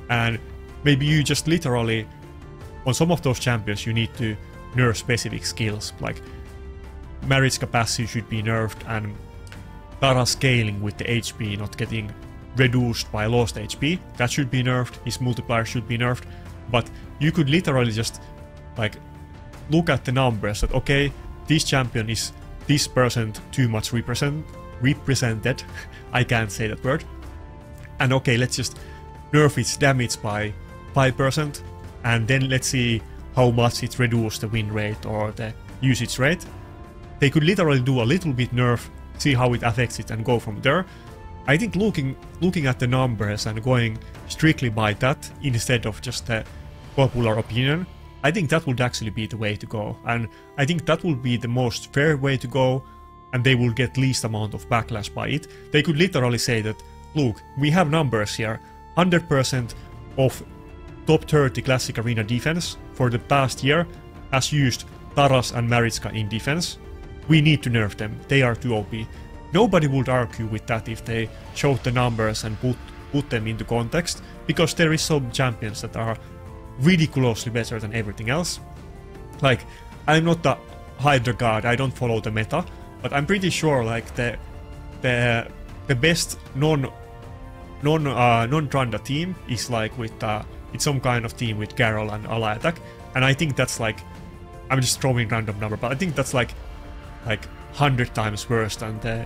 and maybe you just literally, on some of those champions you need to nerf specific skills, like Maritzka passive should be nerfed and Taras scaling with the HP not getting reduced by lost HP, that should be nerfed, his multiplier should be nerfed. But you could literally just like look at the numbers that okay, this champion is this percent too much represented, I can't say that word, and okay, let's just nerf its damage by 5% and then let's see how much it reduces the win rate or the usage rate. They could literally do a little bit nerf, see how it affects it and go from there. I think looking at the numbers and going strictly by that instead of just the popular opinion, I think that would actually be the way to go, and I think that would be the most fair way to go, and they will get least amount of backlash by it. They could literally say that, look, we have numbers here, 100% of top 30 Classic Arena defense for the past year has used Taras and Maritzka in defense. We need to nerf them, they are too OP. Nobody would argue with that if they showed the numbers and put them into context, because there is some champions that are ridiculously better than everything else. Like, I'm not a Hydra Guard. I don't follow the meta, but I'm pretty sure like the best non-Trunda team is like with it's some kind of team with Garrel and Ala attack, and I think that's like, I'm just throwing random number, but I think that's like 100 times worse than the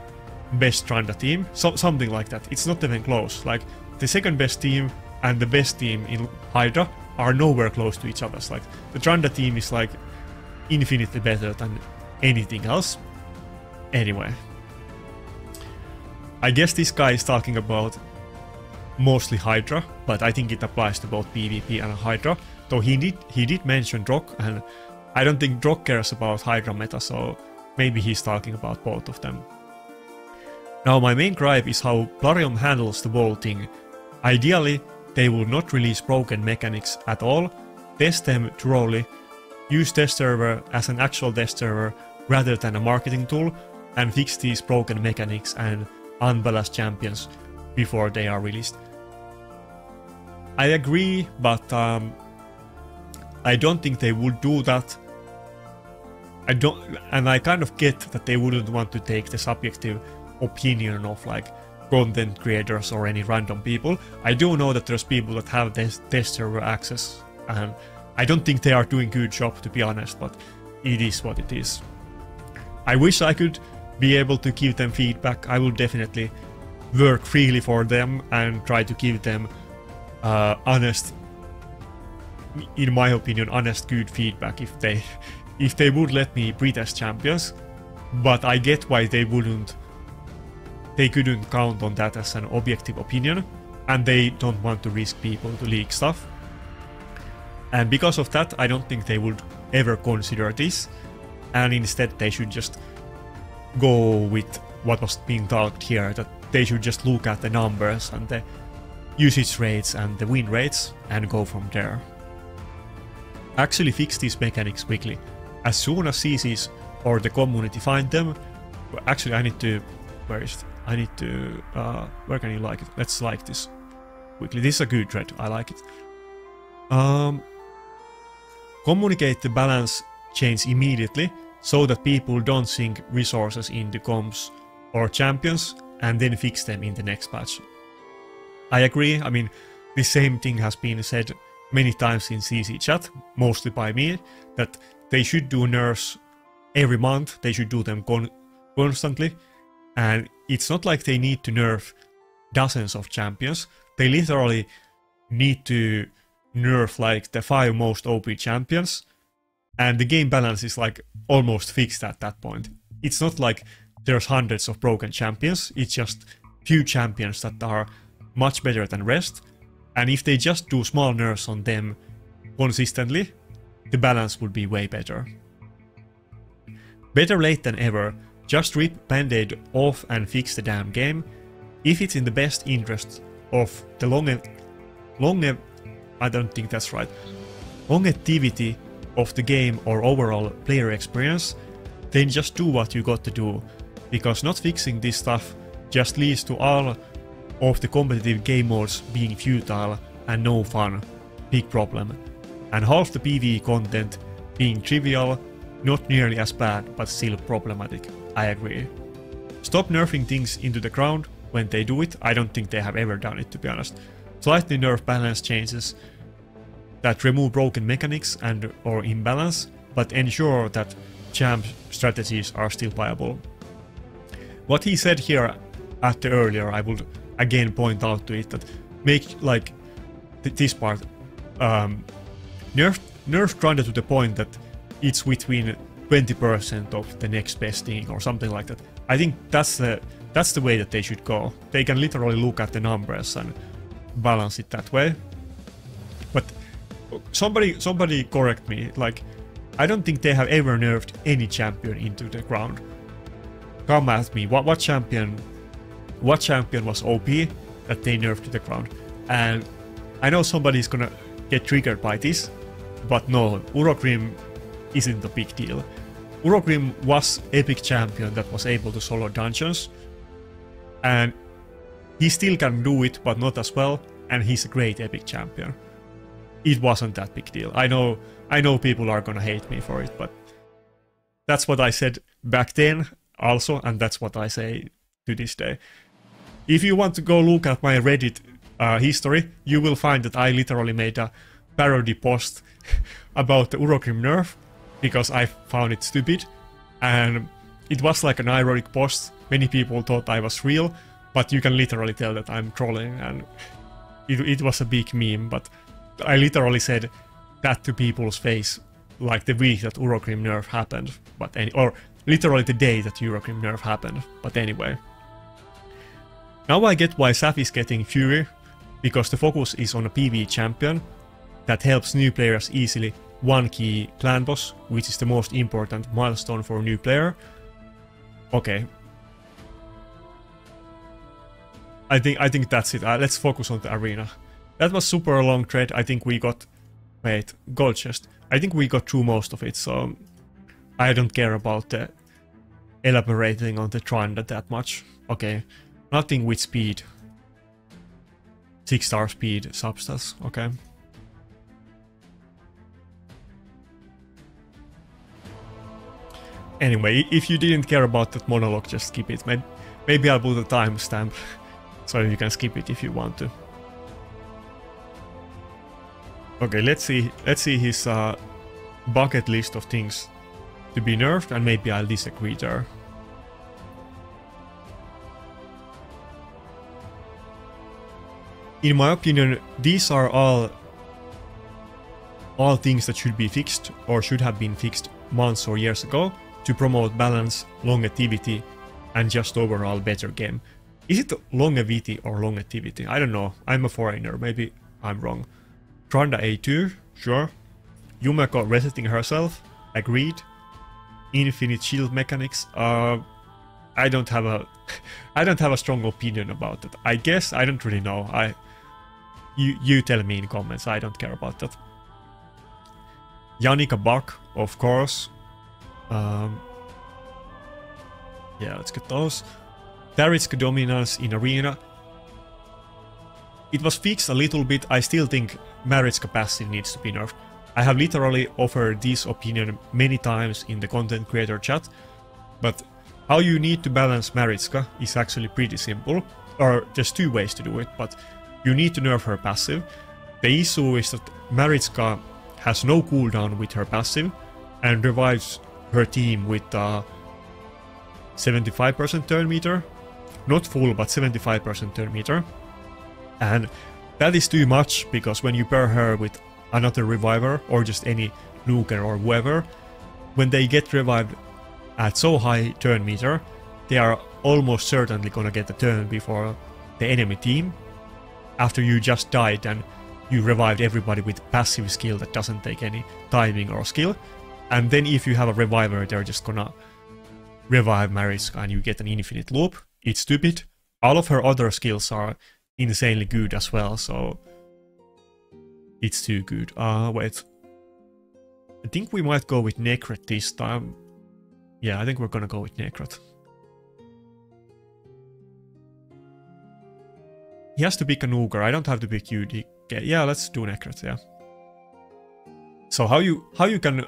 best Trunda team, so something like that. It's not even close. Like the second best team and the best team in Hydra are nowhere close to each other. It's like the Trunda team is like infinitely better than anything else. Anyway, I guess this guy is talking about mostly Hydra, but I think it applies to both PvP and Hydra. Though he did mention Drock, and I don't think Drock cares about Hydra meta, so maybe he's talking about both of them. Now my main gripe is how Plarium handles the bowl thing. Ideally, they would not release broken mechanics at all, test them thoroughly, use test server as an actual test server rather than a marketing tool, and fix these broken mechanics and unbalanced champions before they are released. I agree, but I don't think they would do that. I kind of get that they wouldn't want to take the subjective opinion of like content creators or any random people. I do know that there's people that have this test server access, and I don't think they are doing a good job, to be honest, but it is what it is. I wish I could be able to give them feedback. I will definitely work freely for them and try to give them honest, in my opinion, honest good feedback if they would let me pretest champions. But I get why they wouldn't. They couldn't count on that as an objective opinion, and they don't want to risk people to leak stuff. And because of that, I don't think they would ever consider this, and instead they should just go with what was being talked here, that they should just look at the numbers and the usage rates and the win rates and go from there. Actually fix these mechanics quickly. As soon as CCs or the community find them, actually I need to, where is it? I need to, where can you like it? Let's like this quickly. This is a good thread, I like it. Communicate the balance change immediately so that people don't sink resources into comps or champions and then fix them in the next patch. I agree. I mean, the same thing has been said many times in CC chat, mostly by me, that they should do nerfs every month, they should do them constantly, and it's not like they need to nerf dozens of champions, they literally need to nerf like the 5 most OP champions, and the game balance is like almost fixed at that point. It's not like there's hundreds of broken champions, it's just few champions that are much better than rest, and if they just do small nerfs on them consistently, the balance would be way better. Better late than ever, just rip Band-Aid off and fix the damn game, if it's in the best interest of the longevity of the game or overall player experience, then just do what you got to do, because not fixing this stuff just leads to all of the competitive game modes being futile and no fun, big problem, and half the PvE content being trivial, not nearly as bad but still problematic. I agree. Stop nerfing things into the ground when they do it. I don't think they have ever done it, to be honest. Slightly nerf balance changes that remove broken mechanics and or imbalance, but ensure that champ strategies are still viable. What he said here at the earlier, I would again point out to it, that make like this part, nerf Trunda to the point that it's between 20% of the next best thing or something like that. I think that's the way that they should go. They can literally look at the numbers and balance it that way. But somebody correct me, like, I don't think they have ever nerfed any champion into the ground. Come at me, what champion was OP that they nerfed to the ground? And I know somebody's gonna get triggered by this, but no, Urogrim isn't a big deal. Urogrim was epic champion that was able to solo dungeons, and he still can do it, but not as well, and he's a great epic champion. It wasn't that big deal. I know people are gonna hate me for it, but That's what I said back then also, and that's what I say to this day. If you want to go look at my Reddit history, you will find that I literally made a parody post about the Urogrim nerf, because I found it stupid, and it was like an ironic post. Many people thought I was real, but you can literally tell that I'm trolling, and it was a big meme, but I literally said that to people's face, like the week that Urogrim nerf happened, but or literally the day that Urogrim nerf happened, but anyway. Now I get why Saf is getting Fury, because the focus is on a PvE champion that helps new players easily one key clan boss, which is the most important milestone for a new player. Okay. I think that's it. Let's focus on the arena. That was super long thread. I think we got... Wait, gold chest. I think we got through most of it, so... I don't care about the elaborating on the Trunda that much. Okay. Nothing with speed. 6-star speed substance. Okay. Anyway, if you didn't care about that monologue, just skip it. Maybe I'll put a timestamp, so you can skip it if you want to. Okay, let's see his bucket list of things to be nerfed, and maybe I'll disagree there. In my opinion, these are all things that should be fixed, or should have been fixed months or years ago, to promote balance, longevity, and just overall better game. Is it longevity or longevity? I don't know. I'm a foreigner. Maybe I'm wrong. Trunda A2, sure. Yumeko resetting herself, agreed. Infinite shield mechanics. I don't have a strong opinion about that. I guess I don't really know. You tell me in comments. I don't care about that. Yannick Buck, of course. Yeah, let's get those. Maritzka dominance in arena. It was fixed a little bit. I still think Maritzka passive needs to be nerfed. I have literally offered this opinion many times in the content creator chat, but how you need to balance Maritzka is actually pretty simple, or there's two ways to do it, but you need to nerf her passive. The issue is that Maritzka has no cooldown with her passive and revives her team with 75% turn meter, not full but 75% turn meter, and that is too much, because when you pair her with another reviver or just any nuker or whoever, when they get revived at so high turn meter, they are almost certainly gonna get a turn before the enemy team, after you just died and you revived everybody with passive skill that doesn't take any timing or skill. And then if you have a reviver, they're just gonna revive Maritzka and you get an infinite loop. It's stupid. All of her other skills are insanely good as well, so it's too good. Wait. I think we might go with Necrot this time. Yeah, I think we're gonna go with Necrot. He has to pick a nuker. I don't have to pick UDK. Yeah, let's do Necrot, yeah. So how you can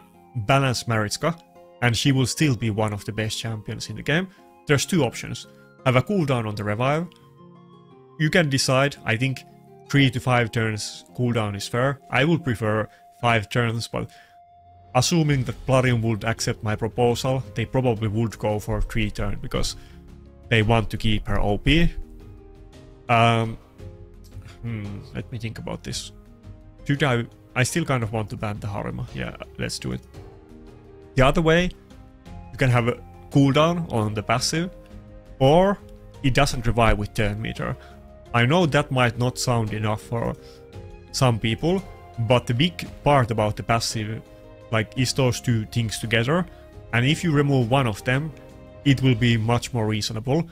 balance Maritzka, and she will still be one of the best champions in the game. There's two options. Have a cooldown on the revive. You can decide. I think 3 to 5 turns cooldown is fair. I would prefer 5 turns, but assuming that Plarium would accept my proposal, they probably would go for 3 turns because they want to keep her OP. Let me think about this. Should I still kind of want to ban the Harima. Yeah, let's do it. The other way, you can have a cooldown on the passive, or it doesn't revive with turn meter. I know that might not sound enough for some people, but the big part about the passive, like, is those two things together, and if you remove one of them, it will be much more reasonable.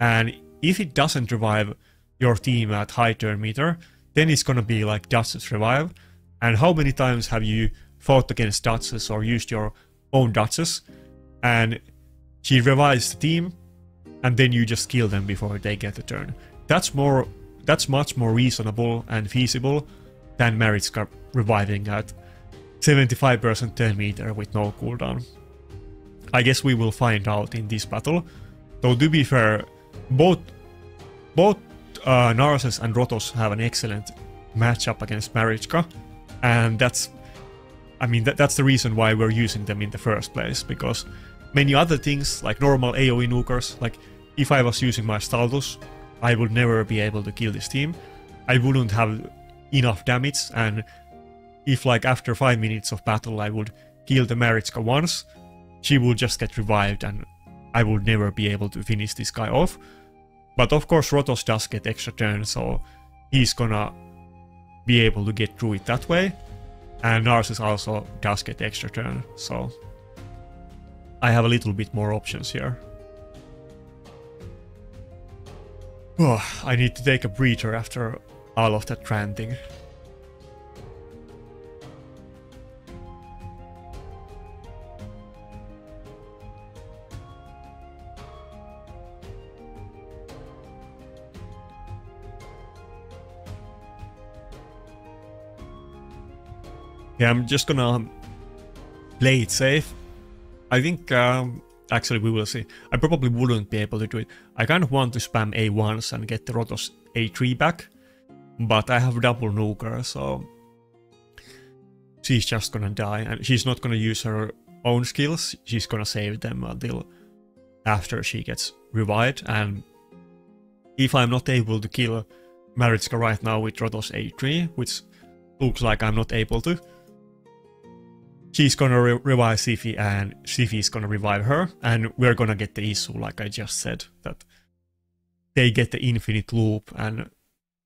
And if it doesn't revive your team at high turn meter, then it's gonna be like Duchess revive. And how many times have you fought against Duchess or used your own Duchess, and she revives the team, and then you just kill them before they get a turn? That's much more reasonable and feasible than Maritzka reviving at 75% turn meter with no cooldown. I guess we will find out in this battle. Though to be fair, both Narcissus and Rotos have an excellent matchup against Maritzka, and that's, I mean, that's the reason why we're using them in the first place, because many other things, like normal AoE nukers, like if I was using my Staldus, I would never be able to kill this team. I wouldn't have enough damage, and if like after 5 minutes of battle I would kill the Maritzka once, she would just get revived and I would never be able to finish this guy off. But of course Rotos does get extra turn, so he's gonna be able to get through it that way. And Narcissus also does get extra turn, so I have a little bit more options here. Oh, I need to take a breather after all of that ranting. Yeah, I'm just gonna play it safe. I think, actually we will see. I probably wouldn't be able to do it. I kind of want to spam A1s and get the Rotos A3 back, but I have double nuker, so she's just gonna die, and she's not gonna use her own skills. She's gonna save them until after she gets revived, and if I'm not able to kill Maritzka right now with Rotos A3, which looks like I'm not able to, she's gonna revive Siphi, and Siphi's gonna revive her, and we're gonna get the issue, like I just said, that they get the infinite loop, and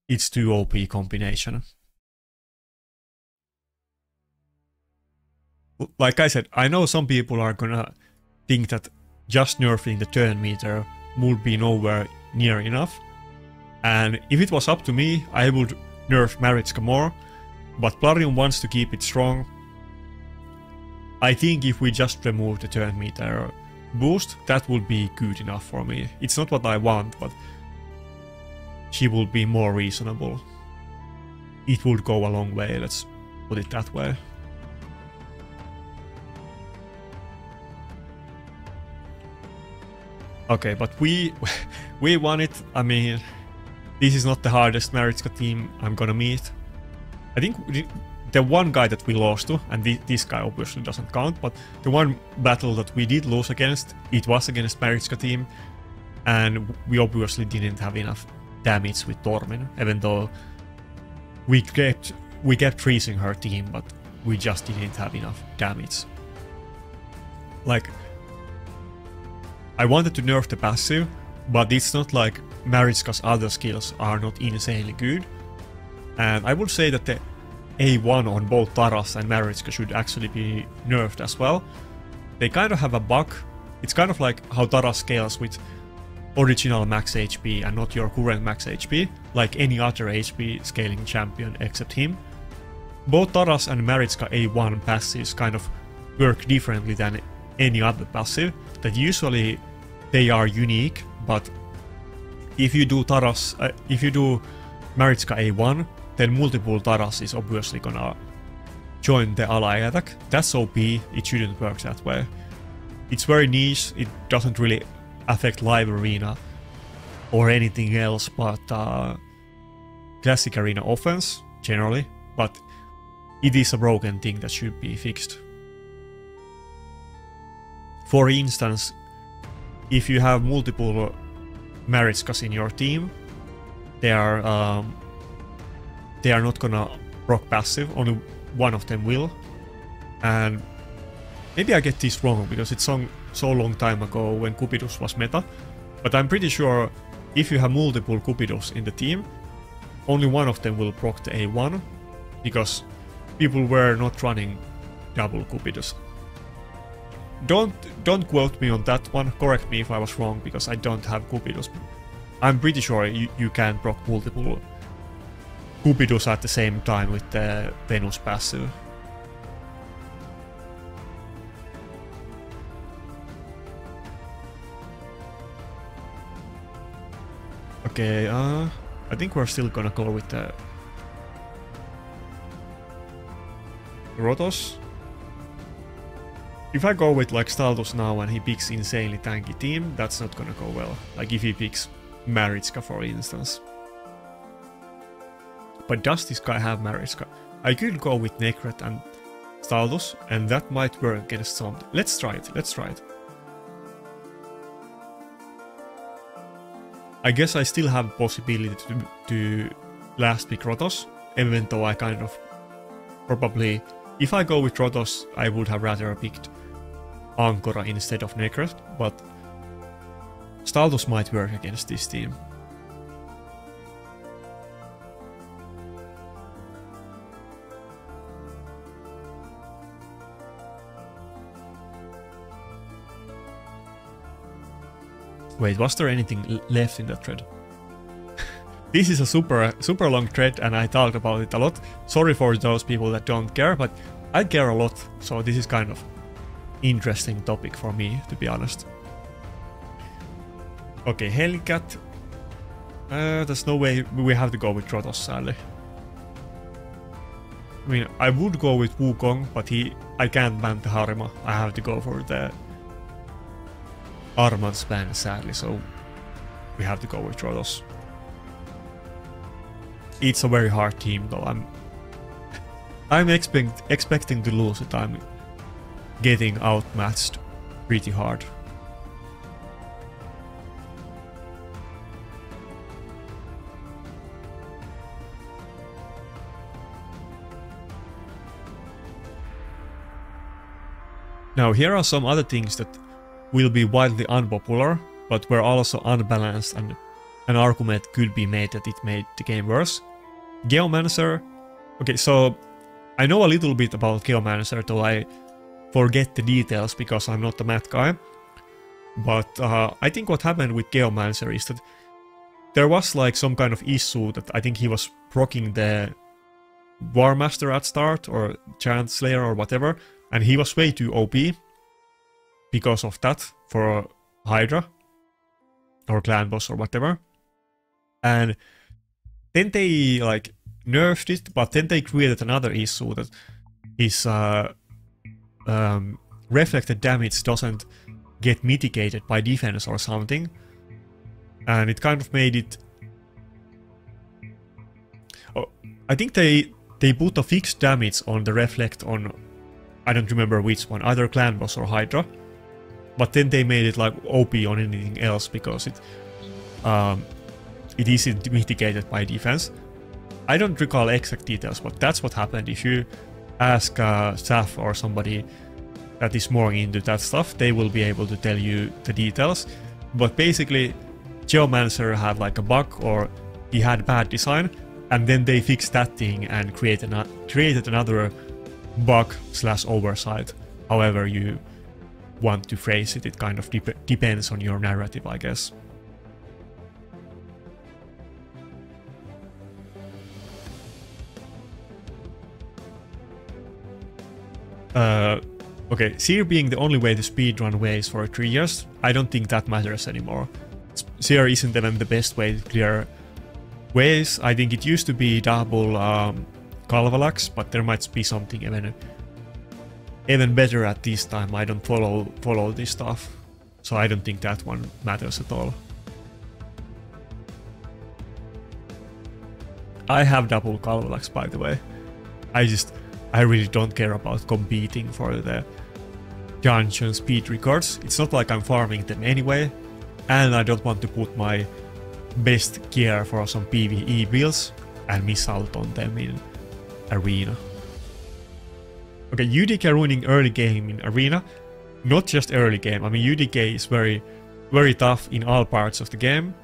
it's 2 OP combination. Like I said, I know some people are gonna think that just nerfing the turn meter would be nowhere near enough, and if it was up to me, I would nerf Maritzka more, but Plarium wants to keep it strong. I think if we just remove the turn meter boost, that would be good enough for me. It's not what I want, but she will be more reasonable. It would go a long way, let's put it that way. Okay, but we won it. I mean, this is not the hardest Maritzka team I'm gonna meet. I think the one guy that we lost to, and this guy obviously doesn't count, but the one battle that we did lose against, it was against Maritzka team, and we obviously didn't have enough damage with Tormin, even though we kept freezing her team, but we just didn't have enough damage. Like, I wanted to nerf the passive, but it's not like Maritzka's other skills are not insanely good, and I would say that the A1 on both Taras and Maritzka should actually be nerfed as well. They kind of have a bug. It's kind of like how Taras scales with original max HP and not your current max HP, like any other HP scaling champion except him. Both Taras and Maritzka A1 passives kind of work differently than any other passive, that usually they are unique, but if you do Maritzka A1, then multiple Taras is obviously gonna join the ally attack. That's OP, it shouldn't work that way. It's very niche, it doesn't really affect Live Arena or anything else but Classic Arena offense, generally, but it is a broken thing that should be fixed. For instance, if you have multiple Maritzkas in your team, they are not gonna proc passive, only one of them will. And maybe I get this wrong because it's so long time ago when Cupidus was meta, but I'm pretty sure if you have multiple Cupidus in the team, only one of them will proc the A1, because people were not running double Cupidus. Don't quote me on that one, correct me if I was wrong, because I don't have Cupidus. I'm pretty sure you can proc multiple Cupidus at the same time with the Venus passive. Okay, I think we're still gonna go with the Rotos. If I go with like Staldus now and he picks insanely tanky team, that's not gonna go well. Like if he picks Maritzka, for instance. But does this guy have Maritzka? I could go with Necrot and Staldus, and that might work against something. Let's try it, let's try it. I guess I still have possibility to last pick Rotos, even though I kind of probably... If I go with Rotos, I would have rather picked Ankora instead of Necrot, but Staldus might work against this team. Wait, was there anything left in that thread? This is a super long thread and I talked about it a lot. Sorry for those people that don't care, but I care a lot, so this is kind of interesting topic for me, to be honest. Okay, Helicat. There's no way we have to go with Rotos, sadly. I mean, I would go with Wukong, but I can't ban the Harima. I have to go for the Armanz ban, sadly, so we have to go with Rotos. It's a very hard team, though. I'm expecting to lose it. I'm getting outmatched pretty hard. Now, here are some other things that will be wildly unpopular, but were also unbalanced, and an argument could be made that it made the game worse. Geomancer. Okay, so I know a little bit about Geomancer, though I forget the details because I'm not a MAD guy. But I think what happened with Geomancer is that there was like some kind of issue that I think he was proccing the War Master at start, or Giant Slayer or whatever, and he was way too OP because of that for Hydra or Clan Boss or whatever. And then they like nerfed it, but then they created another issue that is reflected damage doesn't get mitigated by defense or something, and it kind of made it... Oh, I think they put a fixed damage on the reflect on, I don't remember which one, either Clan Boss or Hydra, but then they made it like OP on anything else because it isn't mitigated by defense. I don't recall exact details, but that's what happened. If you ask Saf or somebody that is more into that stuff, they will be able to tell you the details. But basically, Geomancer had like a bug, or he had bad design, and then they fixed that thing and created another bug / oversight, however you want to phrase it. It kind of depends on your narrative, I guess. Okay, Seer being the only way to speedrun waves for 3 years, I don't think that matters anymore. Seer isn't even the best way to clear waves. I think it used to be double Calvalax, but there might be something even better at this time. I don't follow this stuff, so I don't think that one matters at all. I have double Calvalax, by the way. I really don't care about competing for the dungeon speed records. It's not like I'm farming them anyway, and I don't want to put my best gear for some PvE builds and miss out on them in Arena. Okay, UDK ruining early game in Arena. Not just early game, I mean UDK is very, very tough in all parts of the game,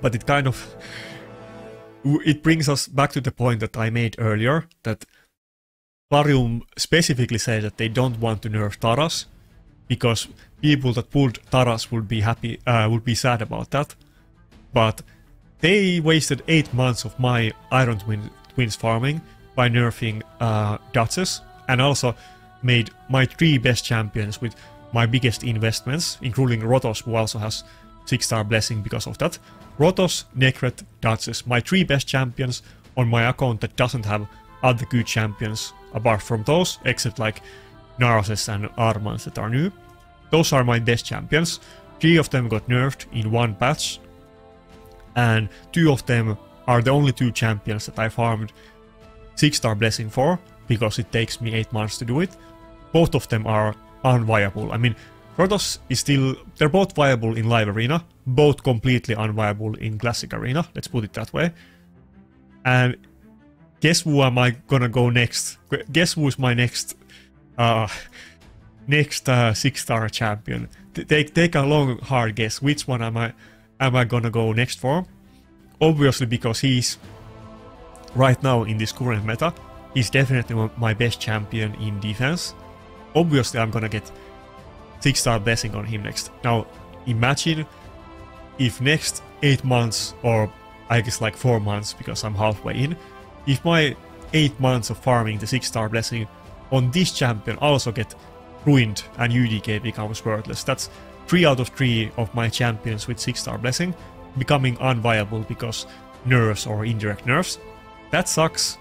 but it kind of... It brings us back to the point that I made earlier, that Plarium specifically said that they don't want to nerf Taras, because people that pulled Taras would be sad about that. But they wasted 8 months of my Iron Twins farming by nerfing Duchess, and also made my 3 best champions with my biggest investments, including Rotos, who also has 6-star blessing because of that. Rotos, Necret, Duchess, my 3 best champions on my account that doesn't have other good champions apart from those, except like Narcissus and Armanz that are new. Those are my best champions. 3 of them got nerfed in one patch, and 2 of them are the only 2 champions that I farmed 6-star blessing for, because it takes me 8 months to do it. Both of them are unviable. I mean, Rotos is still... they're both viable in Live Arena, both completely unviable in Classic Arena, let's put it that way. And guess who am I gonna go next? Guess who's my next 6-star champion? Take a long, hard guess. Which one am I gonna go next for? Obviously, because he's right now in this current meta, he's definitely my best champion in defense. Obviously, I'm gonna get 6-star blessing on him next. Now, imagine if next 8 months, or I guess like 4 months, because I'm halfway in, if my 8 months of farming the 6-star blessing on this champion also get ruined and UDK becomes worthless. That's 3 out of 3 of my champions with 6-star blessing becoming unviable because nerfs or indirect nerfs. That sucks,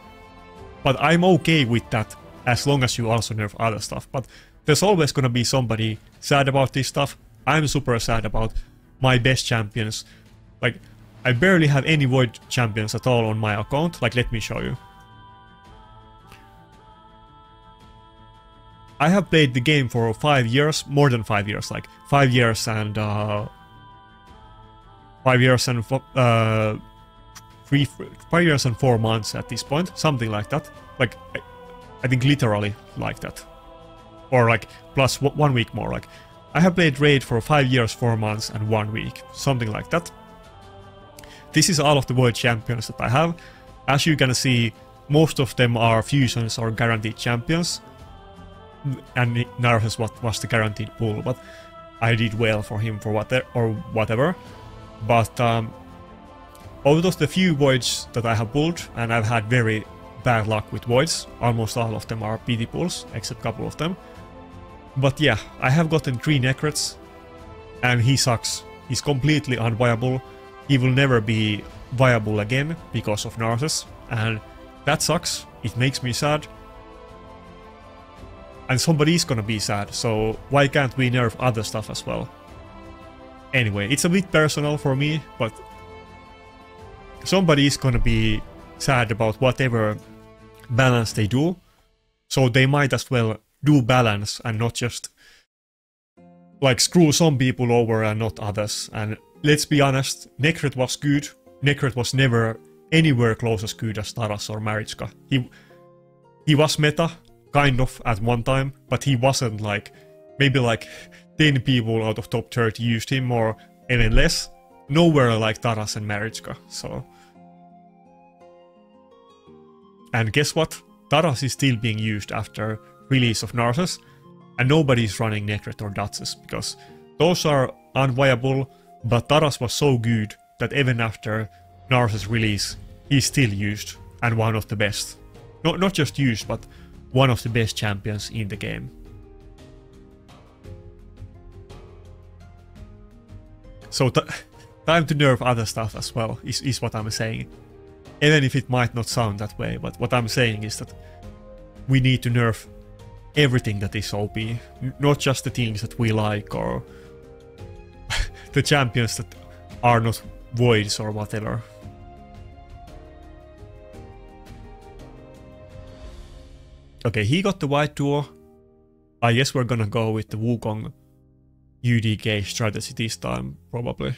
but I'm okay with that as long as you also nerf other stuff. But there's always gonna be somebody sad about this stuff. I'm super sad about my best champions. Like, I barely have any void champions at all on my account. Like, let me show you. I have played the game for 5 years, more than 5 years, like 5 years and 4 months at this point, something like that. Like, I think literally like that, or like plus 1 week more. Like, I have played Raid for 5 years, 4 months, and 1 week, something like that. This is all of the void champions that I have. As you can see, most of them are fusions or guaranteed champions. And Narcissus was the guaranteed pool, but I did well for him for whatever. But out of the few voids that I have pulled, and I've had very bad luck with voids, almost all of them are pity pulls, except a couple of them. But yeah, I have gotten 3 Necrots, and he sucks. He's completely unviable. He will never be viable again because of Narcissus, and that sucks. It makes me sad. And somebody's gonna be sad, so why can't we nerf other stuff as well? Anyway, it's a bit personal for me, but somebody's gonna be sad about whatever balance they do, so they might as well do balance and not just like screw some people over and not others. And let's be honest, Necrot was good. Necrot was never anywhere close as good as Taras or Maritzka. He was meta, kind of, at one time, but he wasn't like, maybe like 10 people out of top 30 used him, or even less. Nowhere like Taras and Maritzka, so... And guess what? Taras is still being used after release of Narcissus, and nobody's running Necrot or Duchess, because those are unviable, but Taras was so good that even after Narcissus release, he's still used, and one of the best. No, not just used, but one of the best champions in the game. So time to nerf other stuff as well, is what I'm saying. Even if it might not sound that way, but what I'm saying is that we need to nerf everything that is OP. Not just the things that we like, or the champions that are not voids or whatever. Okay, he got the white duo. I guess we're gonna go with the Wukong UDK strategy this time, probably.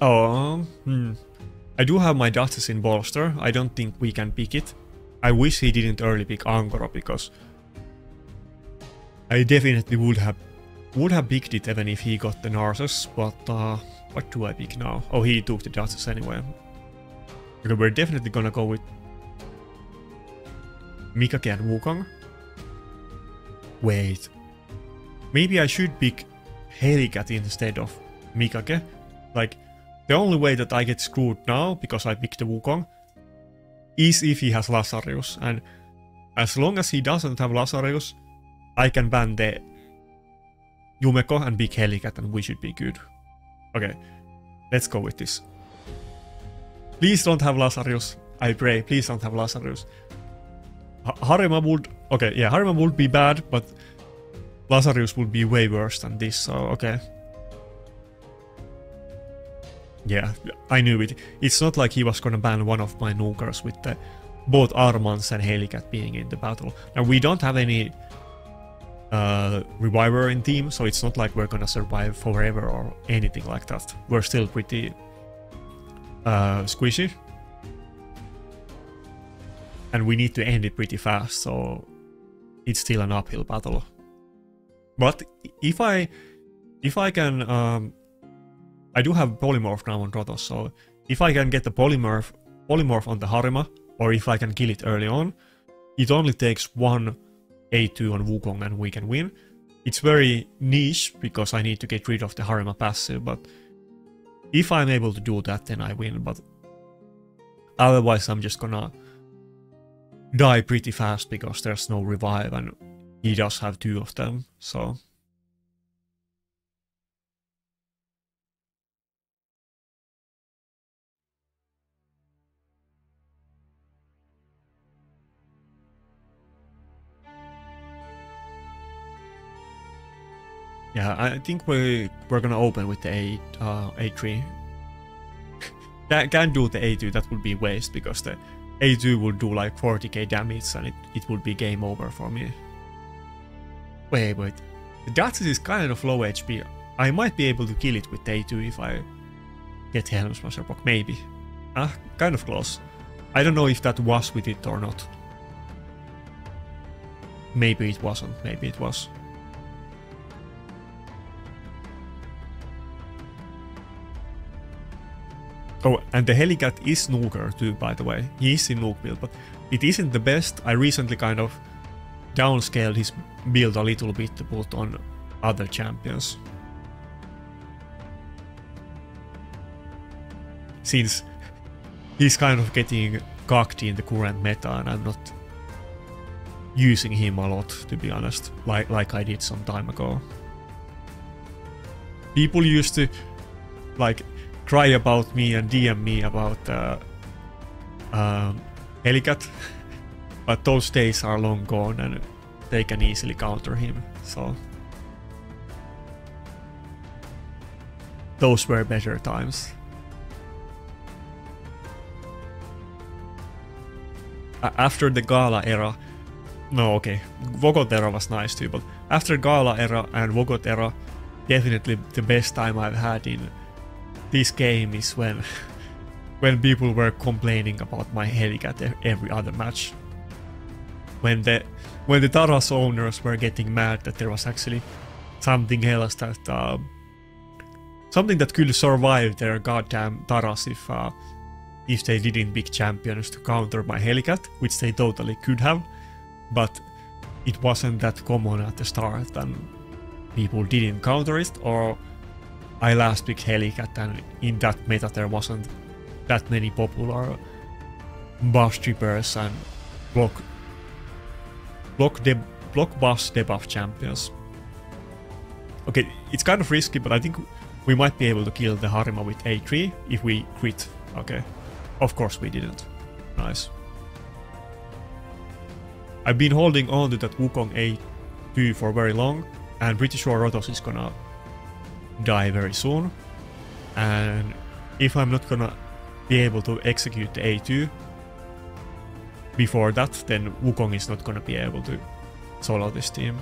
Oh, I do have my Duchess in bolster. I don't think we can pick it. I wish he didn't early pick Ankora, because I definitely would have picked it even if he got the Narcissus, but what do I pick now? Oh, he took the Duchess anyway. Okay, we're definitely gonna go with Mikage and Wukong. Wait. Maybe I should pick Helicat instead of Mikage. Like, the only way that I get screwed now, because I picked the Wukong, is if he has Lazarius, and as long as he doesn't have Lazarius, I can ban the Yumeko and big Helicat, and we should be good. Okay, let's go with this. Please don't have Lazarius. I pray, please don't have Lazarius. Harima would... Okay, yeah, Harima would be bad, but Lazarius would be way worse than this, so okay. Yeah, I knew it. It's not like he was gonna ban one of my nukers with the, both Armanz and Helicat being in the battle. Now, we don't have any reviver in team, so it's not like we're gonna survive forever or anything like that. We're still pretty squishy. And we need to end it pretty fast, so it's still an uphill battle. But if I can... I do have polymorph now on Rotos, so if I can get the polymorph on the Harima, or if I can kill it early on, it only takes one A2 on Wukong and we can win. It's very niche, because I need to get rid of the Harima passive, but if I'm able to do that, then I win, but otherwise I'm just gonna die pretty fast, because there's no revive, and he does have two of them, so... Yeah, I think we're gonna open with the A3. That can do the A2, that would be waste, because the A2 will do like 40k damage and it would be game over for me. Wait, the Duchess is kind of low HP. I might be able to kill it with A2 if I get Helm's Masterbox, maybe. Ah, kind of close. I don't know if that was with it or not. Maybe it wasn't, maybe it was. Oh, and the Helicat is Nuker too, by the way. He is in Nuke build, but it isn't the best. I recently kind of downscaled his build a little bit to put on other champions. Since he's kind of getting cocked in the current meta, and I'm not using him a lot, to be honest, like I did some time ago. People used to, like... cry about me and DM me about Helicat, but those days are long gone and they can easily counter him, so... Those were better times. After the Gala era... No, okay, Vogot era was nice too, but after Gala era and Vogot era, definitely the best time I've had in this game is when people were complaining about my Helicat every other match. When the Taras owners were getting mad that there was actually something else that... something that could survive their goddamn Taras if they didn't pick champions to counter my Helicat, which they totally could have, but it wasn't that common at the start and people didn't counter it, or I last picked Helicat and in that meta there wasn't that many popular buff strippers and block buff debuff champions. Okay, it's kind of risky, but I think we might be able to kill the Harima with A3 if we crit. Okay, of course we didn't. Nice. I've been holding on to that Wukong A2 for very long, and pretty sure Rotos is gonna die very soon, and if I'm not gonna be able to execute the A2 before that, then Wukong is not gonna be able to solo this team.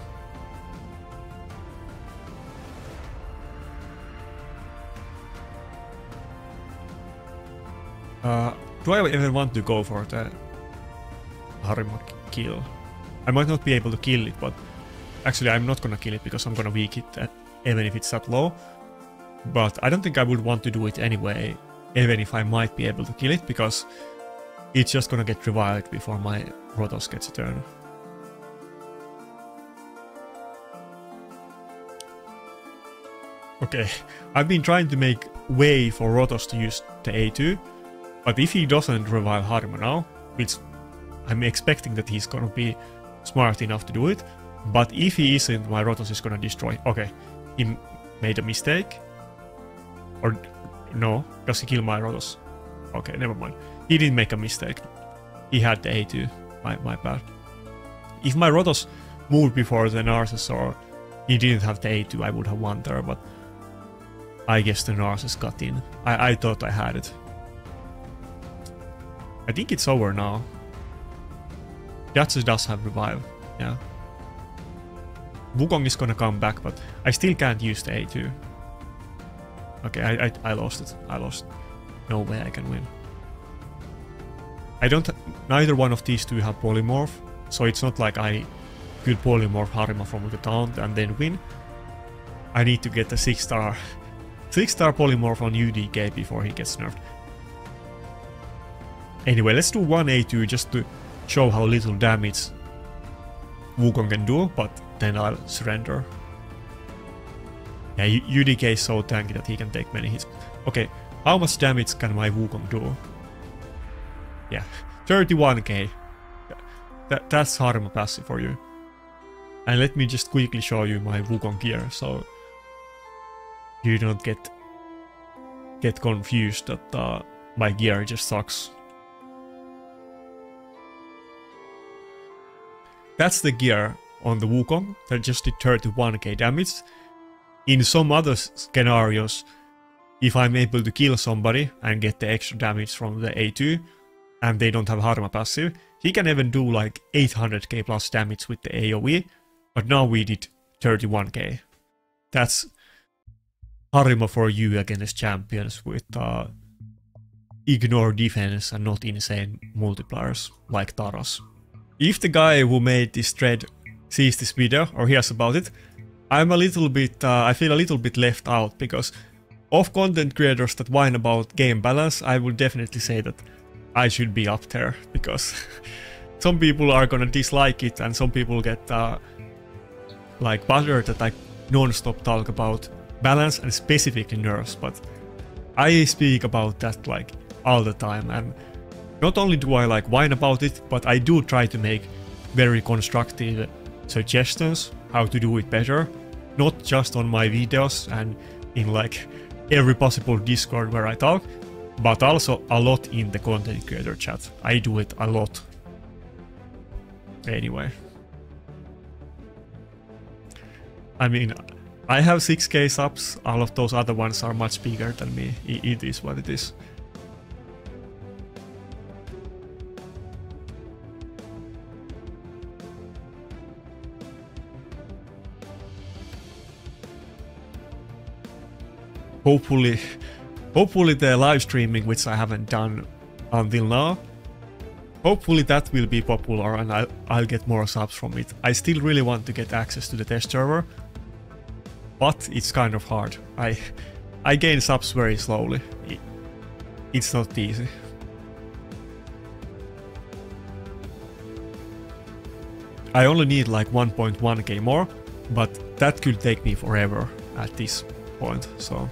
Do I even want to go for the Harima kill? I might not be able to kill it, but actually I'm not gonna kill it because I'm gonna weak it at even if it's that low, but I don't think I would want to do it anyway, even if I might be able to kill it, because it's just gonna get revived before my Rotos gets a turn. Okay, I've been trying to make way for Rotos to use the A2, but if he doesn't revive Harima now, which I'm expecting that he's gonna be smart enough to do it, but if he isn't, my Rotos is gonna destroy. Okay. he made a mistake? Or no, does he kill my Rotos? Okay, never mind. He didn't make a mistake. He had the A2. My bad. If my Rotos moved before the Narcissus or he didn't have the A2, I would have won there, but I guess the Narcissus got in. I thought I had it. I think it's over now. Duchess does have revive, yeah. Wukong is gonna come back, but I still can't use the A2. Okay, I lost it. I lost. No way I can win. I don't... Neither one of these two have polymorph, so it's not like I could polymorph Harima from the town and then win. I need to get a 6-star polymorph on UDK before he gets nerfed. Anyway, let's do one A2 just to show how little damage Wukong can do, but then I'll surrender. Yeah, UDK is so tanky that he can take many hits. Okay, how much damage can my Wukong do? Yeah, 31k. That's Harima passive for you. And let me just quickly show you my Wukong gear, so you don't get confused that my gear just sucks. That's the gear on the Wukong that just did 31k damage. In some other scenarios, if I'm able to kill somebody and get the extra damage from the A2, and they don't have Harima passive, he can even do like 800k plus damage with the AoE, but now we did 31k. That's Harima for you against champions with ignore defense and not insane multipliers like Taras. If the guy who made this thread sees this video or hears about it, I'm a little bit, I feel a little bit left out, because of content creators that whine about game balance, I would definitely say that I should be up there, because some people are gonna dislike it and some people get like bothered that I non-stop talk about balance and specifically nerfs, but I speak about that like all the time, and not only do I like whine about it, but I do try to make very constructive suggestions how to do it better, not just on my videos and in like every possible Discord where I talk, but also a lot in the content creator chat. I do it a lot. Anyway. I mean, I have 6k subs, all of those other ones are much bigger than me. It is what it is. Hopefully the live streaming, which I haven't done until now, hopefully that will be popular and I'll get more subs from it. I still really want to get access to the test server, but it's kind of hard. I gain subs very slowly. It's not easy. I only need like 1.1k more, but that could take me forever at this point, so...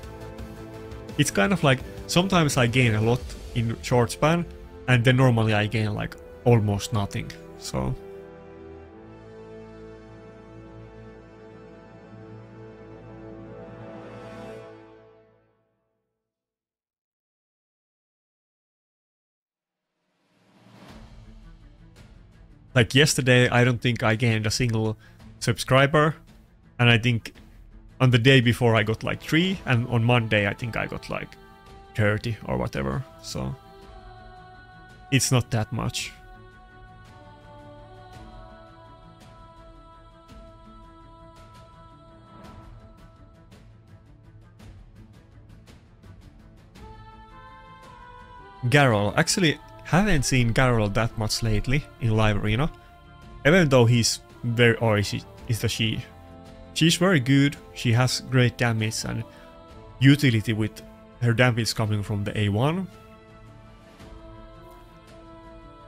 It's kind of like, sometimes I gain a lot in short span, and then normally I gain like almost nothing, so... Like yesterday, I don't think I gained a single subscriber, and I think on the day before I got like 3, and on Monday I think I got like 30 or whatever, so it's not that much. Garrel. Actually, haven't seen Garrel that much lately in Live Arena, even though he's very... or is the she? She's very good, she has great damage and utility with her damage coming from the A1.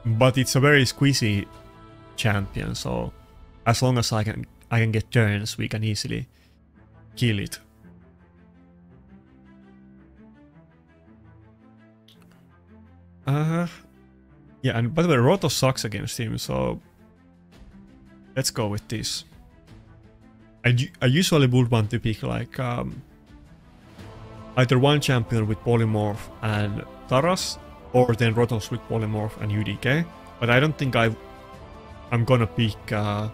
But it's a very squeezy champion, so as long as I can get turns, we can easily kill it. Yeah, and by the way, Rotos sucks against him, so let's go with this. I usually would want to pick like either one champion with Polymorph and Taras, or then Rotos with Polymorph and UDK. But I don't think I'm gonna pick... I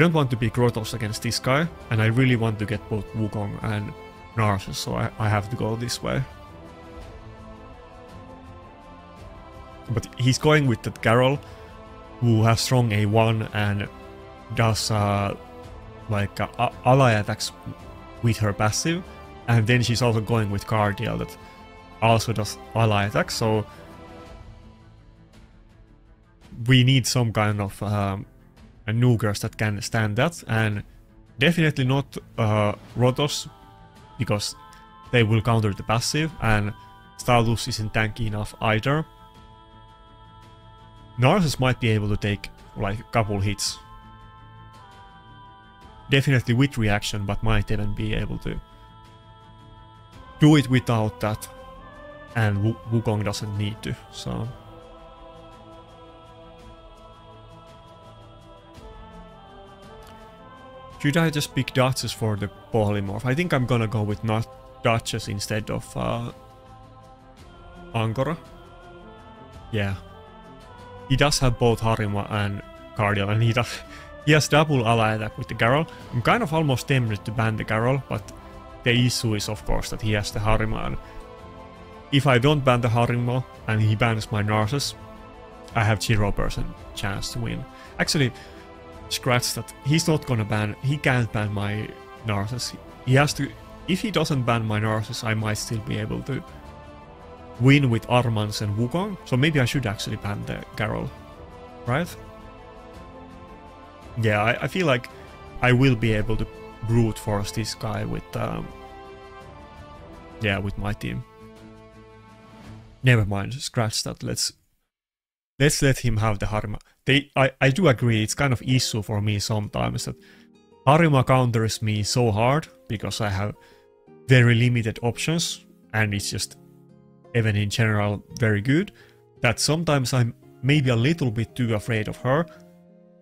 don't want to pick Rotos against this guy, and I really want to get both Wukong and Narcissus, so I have to go this way. But he's going with that Garrel, who has strong A1 and does like ally attacks with her passive, and then she's also going with Cardiel that also does ally attacks, so we need some kind of nukers that can stand that, and definitely not Rotos, because they will counter the passive, and Staldus isn't tanky enough either. Narcissus might be able to take like a couple hits, definitely with reaction, but might even be able to do it without that, and Wukong doesn't need to, so... Should I just pick Duchess for the Polymorph? I think I'm gonna go with not Duchess instead of Ankora. Yeah. He does have both Harima and Cardiel, and he has double ally attack with the Garrel. I'm kind of almost tempted to ban the Garrel, but the issue is of course that he has the Harima, and if I don't ban the Harima and he bans my Narcissus, I have 0% chance to win. Actually, scratch that, he's not gonna ban, he can't ban my Narcissus. He has to, if he doesn't ban my Narcissus, I might still be able to win with Armanz and Wukong, so maybe I should actually ban the Garrel, right? Yeah, I feel like I will be able to brute force this guy with, yeah, with my team. Never mind, scratch that, let's let him have the Harima. I do agree, it's kind of issue for me sometimes that Harima counters me so hard because I have very limited options, and it's just even in general very good, that sometimes I'm maybe a little bit too afraid of her,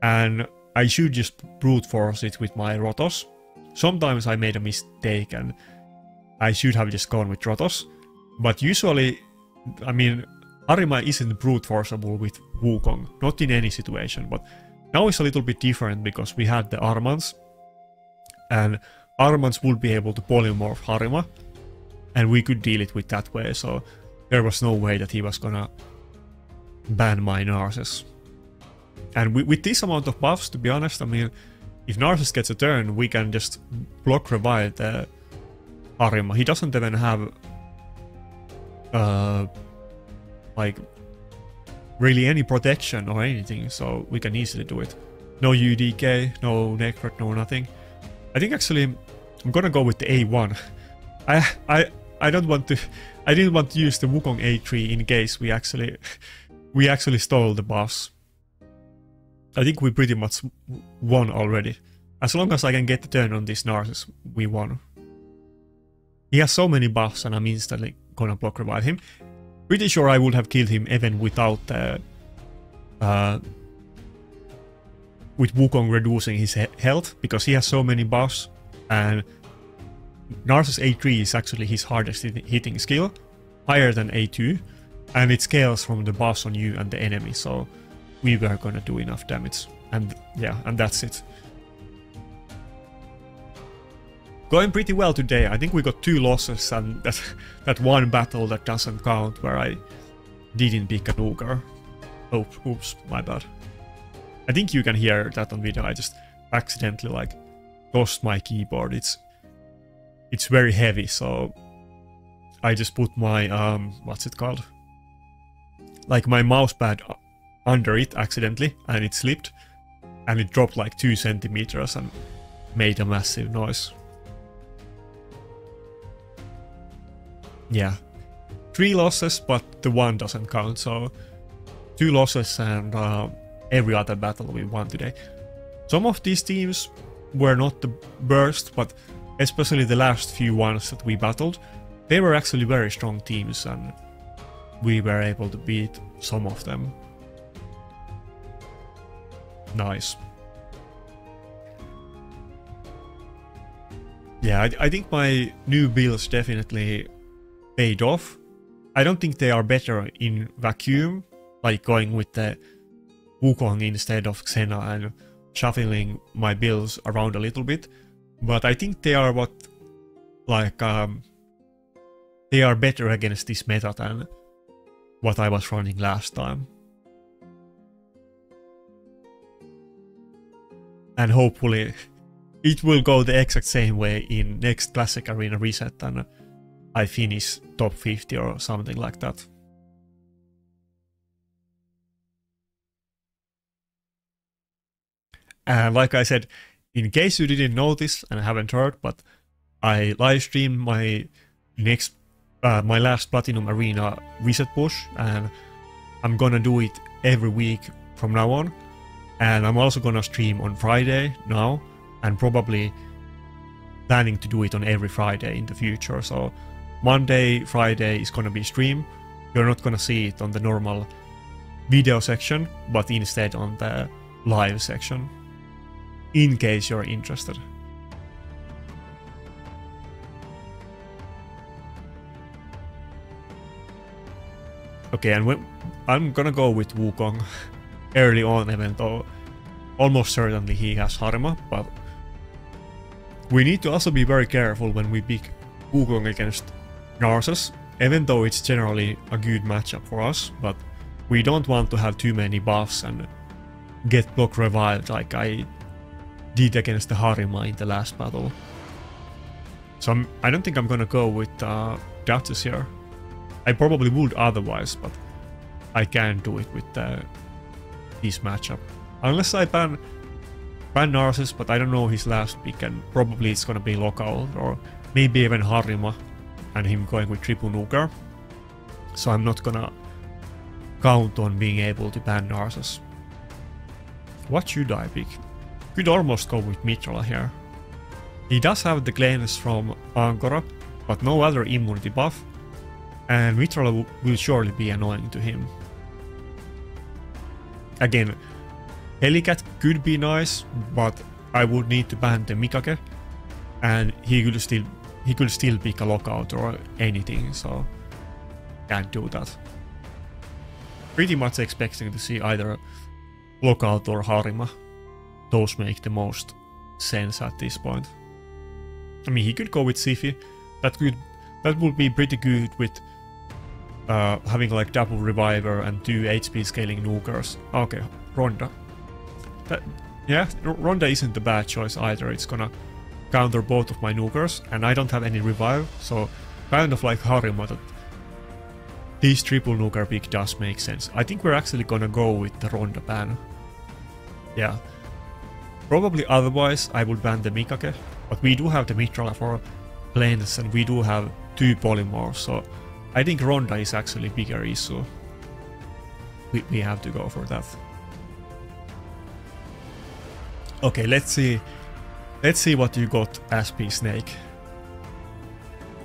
and I should just brute force it with my Rotos. Sometimes I made a mistake and I should have just gone with Rotos, but usually, I mean, Harima isn't brute forceable with Wukong, not in any situation, but now it's a little bit different because we had the Armanz, and Armanz would be able to polymorph Harima, and we could deal it with that way, so there was no way that he was gonna ban my Narcissus. And with this amount of buffs, to be honest, I mean, if Narcissus gets a turn, we can just block revive the Harima. He doesn't even have like really any protection or anything, so we can easily do it. No UDK, no Necrot, no nothing. I think actually I'm gonna go with the A1. I don't want to, I didn't want to use the Wukong A3 in case we actually stole the boss. I think we pretty much won already. As long as I can get the turn on this Narcissus, we won. He has so many buffs and I'm instantly gonna block revive him. Pretty sure I would have killed him even without with Wukong reducing his health, because he has so many buffs, and Narcissus A3 is actually his hardest hitting skill, higher than A2, and it scales from the buffs on you and the enemy, so we were gonna do enough damage, and yeah, and that's it. Going pretty well today. I think we got 2 losses and that one battle that doesn't count where I didn't pick a nuker. Oh, oops, my bad. I think you can hear that on video. I just accidentally like tossed my keyboard. It's very heavy, so I just put my what's it called? Like my mouse pad under it accidentally, and it slipped and it dropped like 2 centimeters and made a massive noise. Yeah, 3 losses, but the one doesn't count, so 2 losses and every other battle we won today. Some of these teams were not the worst, but especially the last few ones that we battled, they were actually very strong teams, and we were able to beat some of them. Nice. Yeah, I think my new builds definitely paid off. I don't think they are better in vacuum, like going with the Wukong instead of Xena and shuffling my builds around a little bit, but I think they are what, like, they are better against this meta than what I was running last time. And hopefully it will go the exact same way in next Classic Arena reset and I finish top 50 or something like that. And like I said, in case you didn't notice and haven't heard, but I live streamed my last Platinum Arena reset push, and I'm gonna do it every week from now on. And I'm also gonna stream on Friday now, and probably planning to do it on every Friday in the future. So Monday, Friday is gonna be stream. You're not gonna see it on the normal video section, but instead on the live section, in case you're interested. Okay, and I'm gonna go with Wukong early on, even though almost certainly he has Harima, but we need to also be very careful when we pick Wukong against Narcissus, even though it's generally a good matchup for us, but we don't want to have too many buffs and get block revived like I did against the Harima in the last battle. So I don't think I'm gonna go with Duchess here. I probably would otherwise, but I can do it with this matchup. Unless I ban Narcissus, but I don't know his last pick, and probably it's gonna be Lockout or maybe even Harima and him going with triple nuker. So I'm not gonna count on being able to ban Narcissus. What should I pick? Could almost go with Mitra here. He does have the claims from Ankora, but no other immunity buff, and Mitra will surely be annoying to him. Again, Helicat could be nice, but I would need to ban the Mikage, and he could still pick a Lockout or anything, so can't do that. Pretty much expecting to see either Lockout or Harima. Those make the most sense at this point. I mean, he could go with Siphi. That would be pretty good with having like double reviver and two HP scaling nukers. Okay, Ronda. Yeah, Ronda isn't a bad choice either. It's gonna counter both of my nukers, and I don't have any revive, so kind of like Harima, that this triple nuker pick does make sense. I think we're actually gonna go with the Ronda ban. Yeah. Probably otherwise I would ban the Mikage, but we do have the Mitra for planes and we do have two polymorphs, so I think Ronda is actually a bigger issue. We have to go for that. Okay, let's see what you got, SP Snake.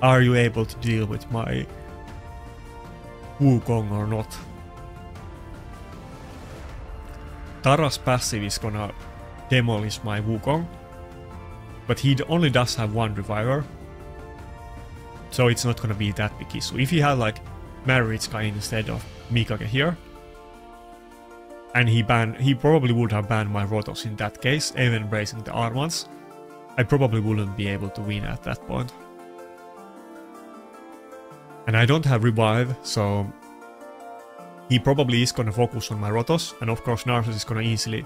Are you able to deal with my Wukong or not? Taras passive is gonna demolish my Wukong, but he only does have one reviver, so it's not gonna be that big issue. If he had like Maritzka instead of Mikage here, and he probably would have banned my Rotos in that case, even bracing the Armanz, I probably wouldn't be able to win at that point. And I don't have revive, so he probably is gonna focus on my Rotos, and of course Narcissus is gonna easily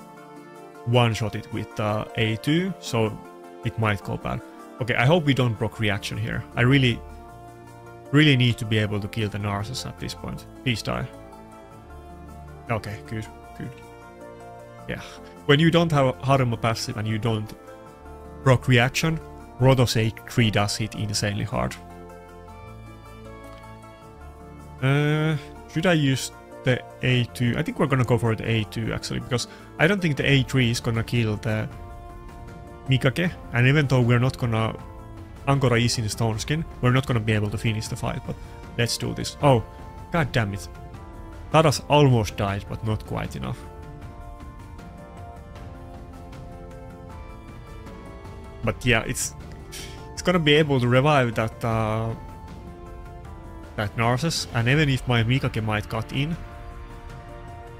one-shot it with A2, so it might go bad. Okay, I hope we don't proc reaction here. I really need to be able to kill the Narcissus at this point. Please die. Okay, good. Yeah. When you don't have Harima passive and you don't proc reaction, Rotos A3 does hit insanely hard. Should I use the A2? I think we're gonna go for the A2 actually, because I don't think the A3 is gonna kill the Mikage, and even though we're not gonna... Ankora is in Stone Skin, we're not gonna be able to finish the fight, but let's do this. Oh, god damn it. Taras almost died, but not quite enough. But yeah, it's gonna be able to revive that that Narcissus, and even if my Mikage might cut in,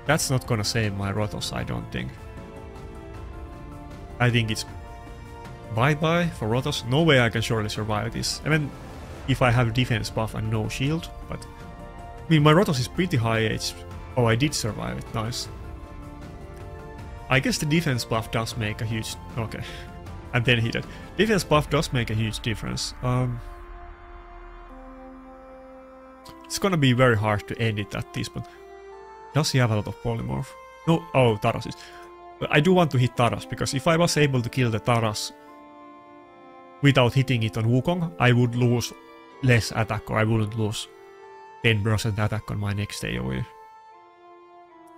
that's not gonna save my Rotos, I don't think. I think it's bye-bye for Rotos. No way I can surely survive this. Even if I have defense buff and no shield, but... I mean, my Rotos is pretty high HP. Oh, I did survive it, nice. I guess the defense buff does make a huge... Okay. And then he died. Defense buff does make a huge difference. It's gonna be very hard to end it at this, but... Does he have a lot of polymorph? No, oh, Taras is... I do want to hit Taras, because if I was able to kill the Taras without hitting it on Wukong, I would lose less attack, or I wouldn't lose 10% attack on my next AoE.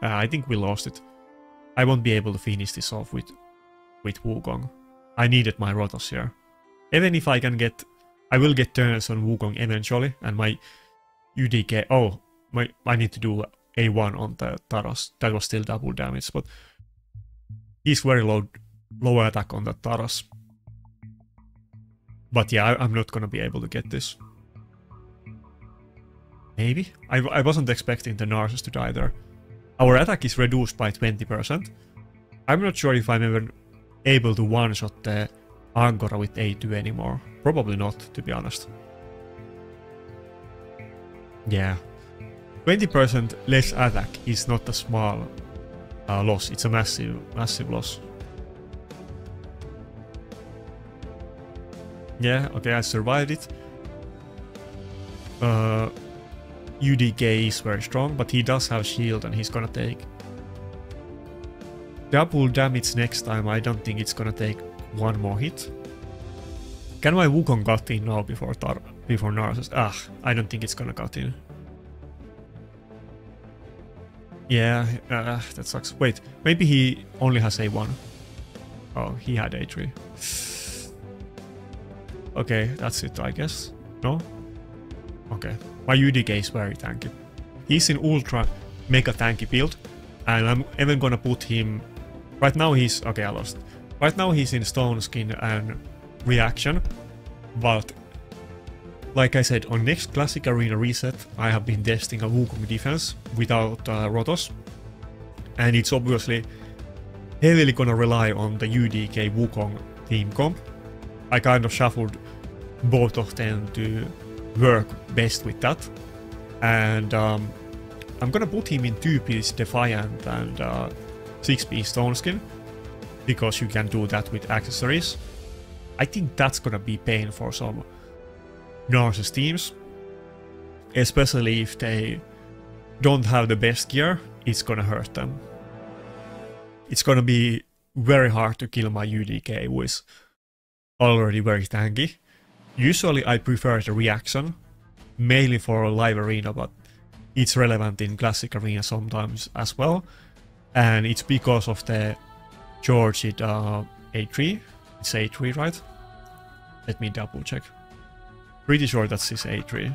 I think we lost it. I won't be able to finish this off with Wukong. I needed my Rotos here. Even if I can get... I will get turns on Wukong eventually, and my UDK... Oh, I need to do A1 on the Taras. That was still double damage, but... He's very low attack on the Taras. But yeah, I'm not gonna be able to get this. Maybe? I wasn't expecting the Narcissus to die there. Our attack is reduced by 20%. I'm not sure if I'm even able to one-shot the Ankora with A2 anymore. Probably not, to be honest. Yeah. 20% less attack is not a small loss. It's a massive loss. Yeah, okay, I survived it. UDK is very strong, but he does have shield and he's gonna take double damage next time. I don't think it's gonna take one more hit. Can my Wukong cut in now before Narcissus? Ah, I don't think it's gonna cut in. Yeah, that sucks. Wait, maybe he only has A1. Oh, he had A3. Okay, that's it, I guess. No? Okay. My UDK is very tanky. He's in ultra mega tanky build, and I'm even gonna put him... Right now he's... Okay, I lost. Right now he's in Stone Skin and Reaction, but... Like I said, on next Classic Arena reset, I have been testing a Wukong defense without Rotos. And it's obviously heavily gonna rely on the UDK Wukong team comp. I kind of shuffled both of them to work best with that. And I'm gonna put him in 2-piece Defiant and 6-piece Stone Skin, because you can do that with accessories. I think that's gonna be pain for some Narcissus teams, especially if they don't have the best gear. It's gonna hurt them. It's gonna be very hard to kill my UDK, who is already very tanky. Usually I prefer the reaction, mainly for Live Arena, but it's relevant in Classic Arena sometimes as well. And it's because of the Georgid A3. It's A3, right? Let me double check. Pretty sure that's his A3.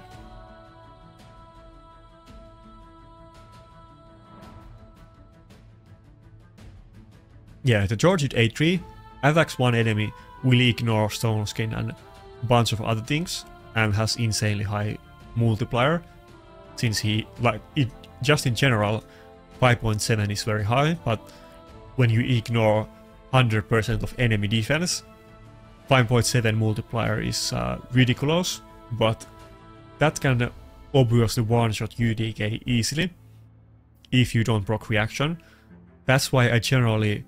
Yeah, the Georgid A3 attacks one enemy, will ignore Stone Skin and a bunch of other things, and has insanely high multiplier, since he, like, it just in general, 5.7 is very high, but when you ignore 100% of enemy defense, 5.7 multiplier is ridiculous, but that can obviously one-shot UDK easily if you don't proc reaction. That's why I generally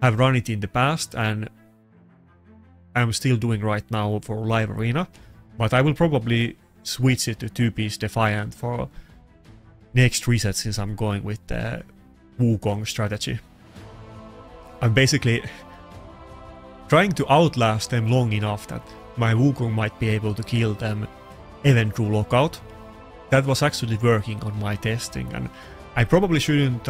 have run it in the past, and I'm still doing right now for Live Arena, but I will probably switch it to 2-piece Defiant for next reset, since I'm going with the Wukong strategy. I'm basically trying to outlast them long enough that my Wukong might be able to kill them even through lockout. That was actually working on my testing, and I probably shouldn't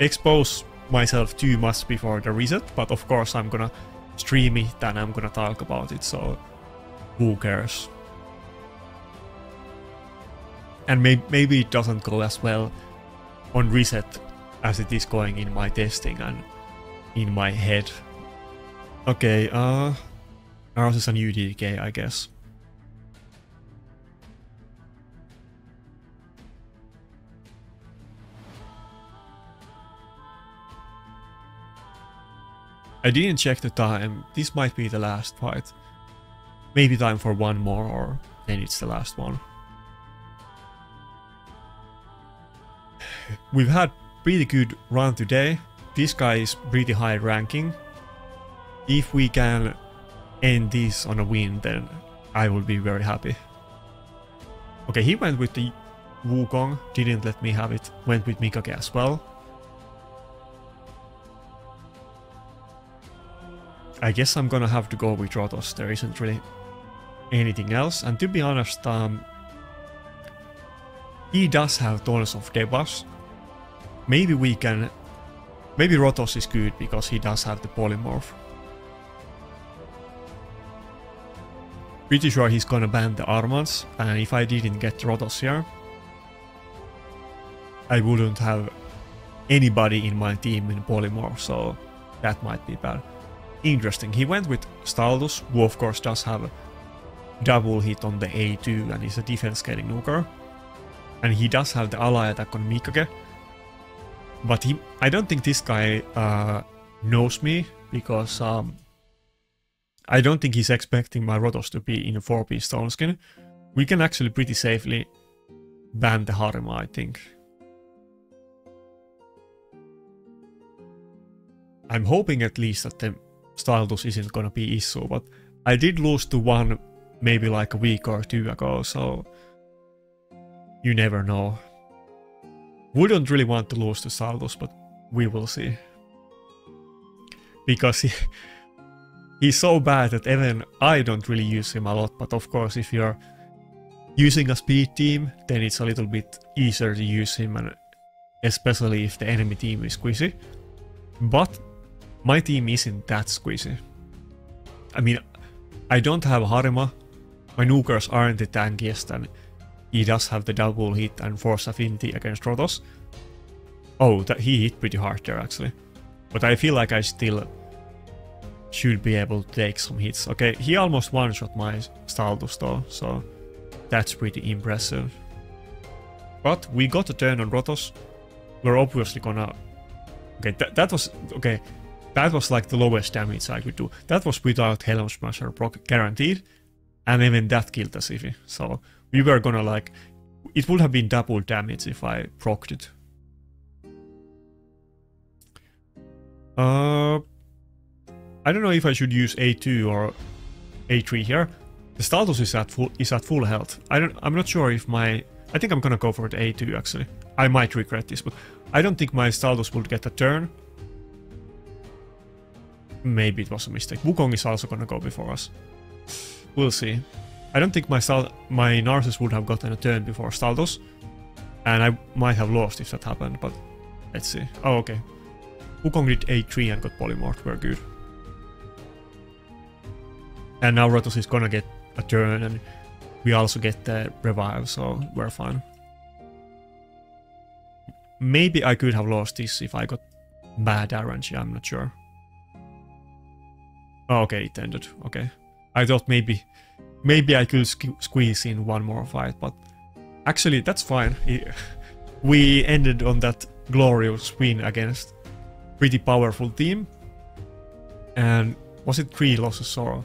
expose myself too much before the reset, but of course I'm gonna stream it and I'm gonna talk about it, so who cares. And maybe it doesn't go as well on reset as it is going in my testing and in my head. Okay, Taras is an UDK, I guess. I didn't check the time. This might be the last fight. Maybe time for one more, or then it's the last one. We've had pretty good run today. This guy is pretty high ranking. If we can end this on a win, then I will be very happy. Okay, he went with the Wukong, didn't let me have it. Went with Mikage as well. I guess I'm gonna have to go with Rotos, there isn't really anything else. And to be honest, he does have tons of debuffs. Maybe we can... Maybe Rotos is good because he does have the polymorph. Pretty sure he's gonna ban the Armanz, and if I didn't get Rotos here, I wouldn't have anybody in my team in polymorph, so that might be bad. Interesting, he went with Staldus, who of course does have a double hit on the A2 and is a defense scaling nuker. And he does have the ally attack on Mikage. But he, I don't think this guy knows me, because I don't think he's expecting my Rotos to be in a 4-piece stone skin. We can actually pretty safely ban the Harima, I think. I'm hoping at least that the Staldus isn't gonna be issue, but I did lose to one maybe like a week or two ago, so you never know. Wouldn't really want to lose to Staldus, but we will see. Because he's so bad that even I don't really use him a lot, but of course if you're using a speed team, then it's a little bit easier to use him, and especially if the enemy team is squishy. But my team isn't that squishy. I mean, I don't have Harima, my nukers aren't the tankiest, and he does have the double hit and force affinity against Rotos. Oh, that he hit pretty hard there actually. But I feel like I still should be able to take some hits. Okay, he almost one-shot my Staldus though, so that's pretty impressive. But we got a turn on Rotos. We're obviously gonna... Okay, that was like the lowest damage I could do. That was without Helm Smasher proc guaranteed, and even that killed the Siphi. So we were gonna like, it would have been double damage if I procced it. I don't know if I should use A2 or A3 here. The Staldus is at full health. I'm not sure if my. I think I'm gonna go for the A2 actually. I might regret this, but I don't think my Staldus would get a turn. Maybe it was a mistake. Wukong is also gonna go before us. We'll see. I don't think my Narcissus would have gotten a turn before Staldus. And I might have lost if that happened, but let's see. Oh, okay. Wukong did A3 and got polymorphed. We're good. And now Rotos is gonna get a turn, and we also get the revive, so we're fine. Maybe I could have lost this if I got bad RNG, I'm not sure. Oh, okay, it ended. Okay. I thought maybe I could squeeze in one more fight, but actually that's fine. We ended on that glorious win against pretty powerful team. And was it 3 losses or...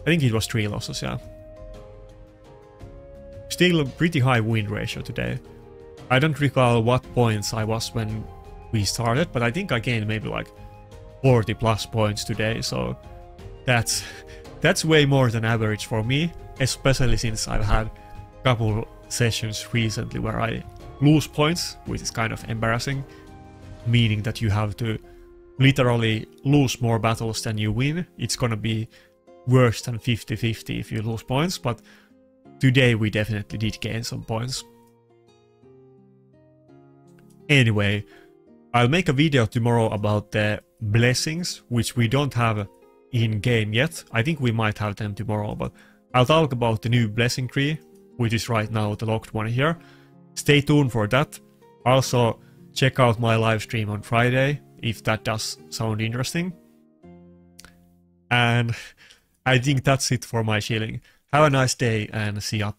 I think it was 3 losses, yeah. Still a pretty high win ratio today. I don't recall what points I was when we started, but I think I gained maybe like 40 plus points today, so that's way more than average for me, especially since I've had a couple sessions recently where I lose points, which is kind of embarrassing, meaning that you have to literally lose more battles than you win. It's gonna be worse than 50-50 if you lose points, but today we definitely did gain some points. Anyway, I'll make a video tomorrow about the blessings, which we don't have in-game yet. I think we might have them tomorrow, but I'll talk about the new blessing tree, which is right now the locked one here. Stay tuned for that. Also, check out my live stream on Friday, if that does sound interesting. And I think that's it for my shilling. Have a nice day and see ya.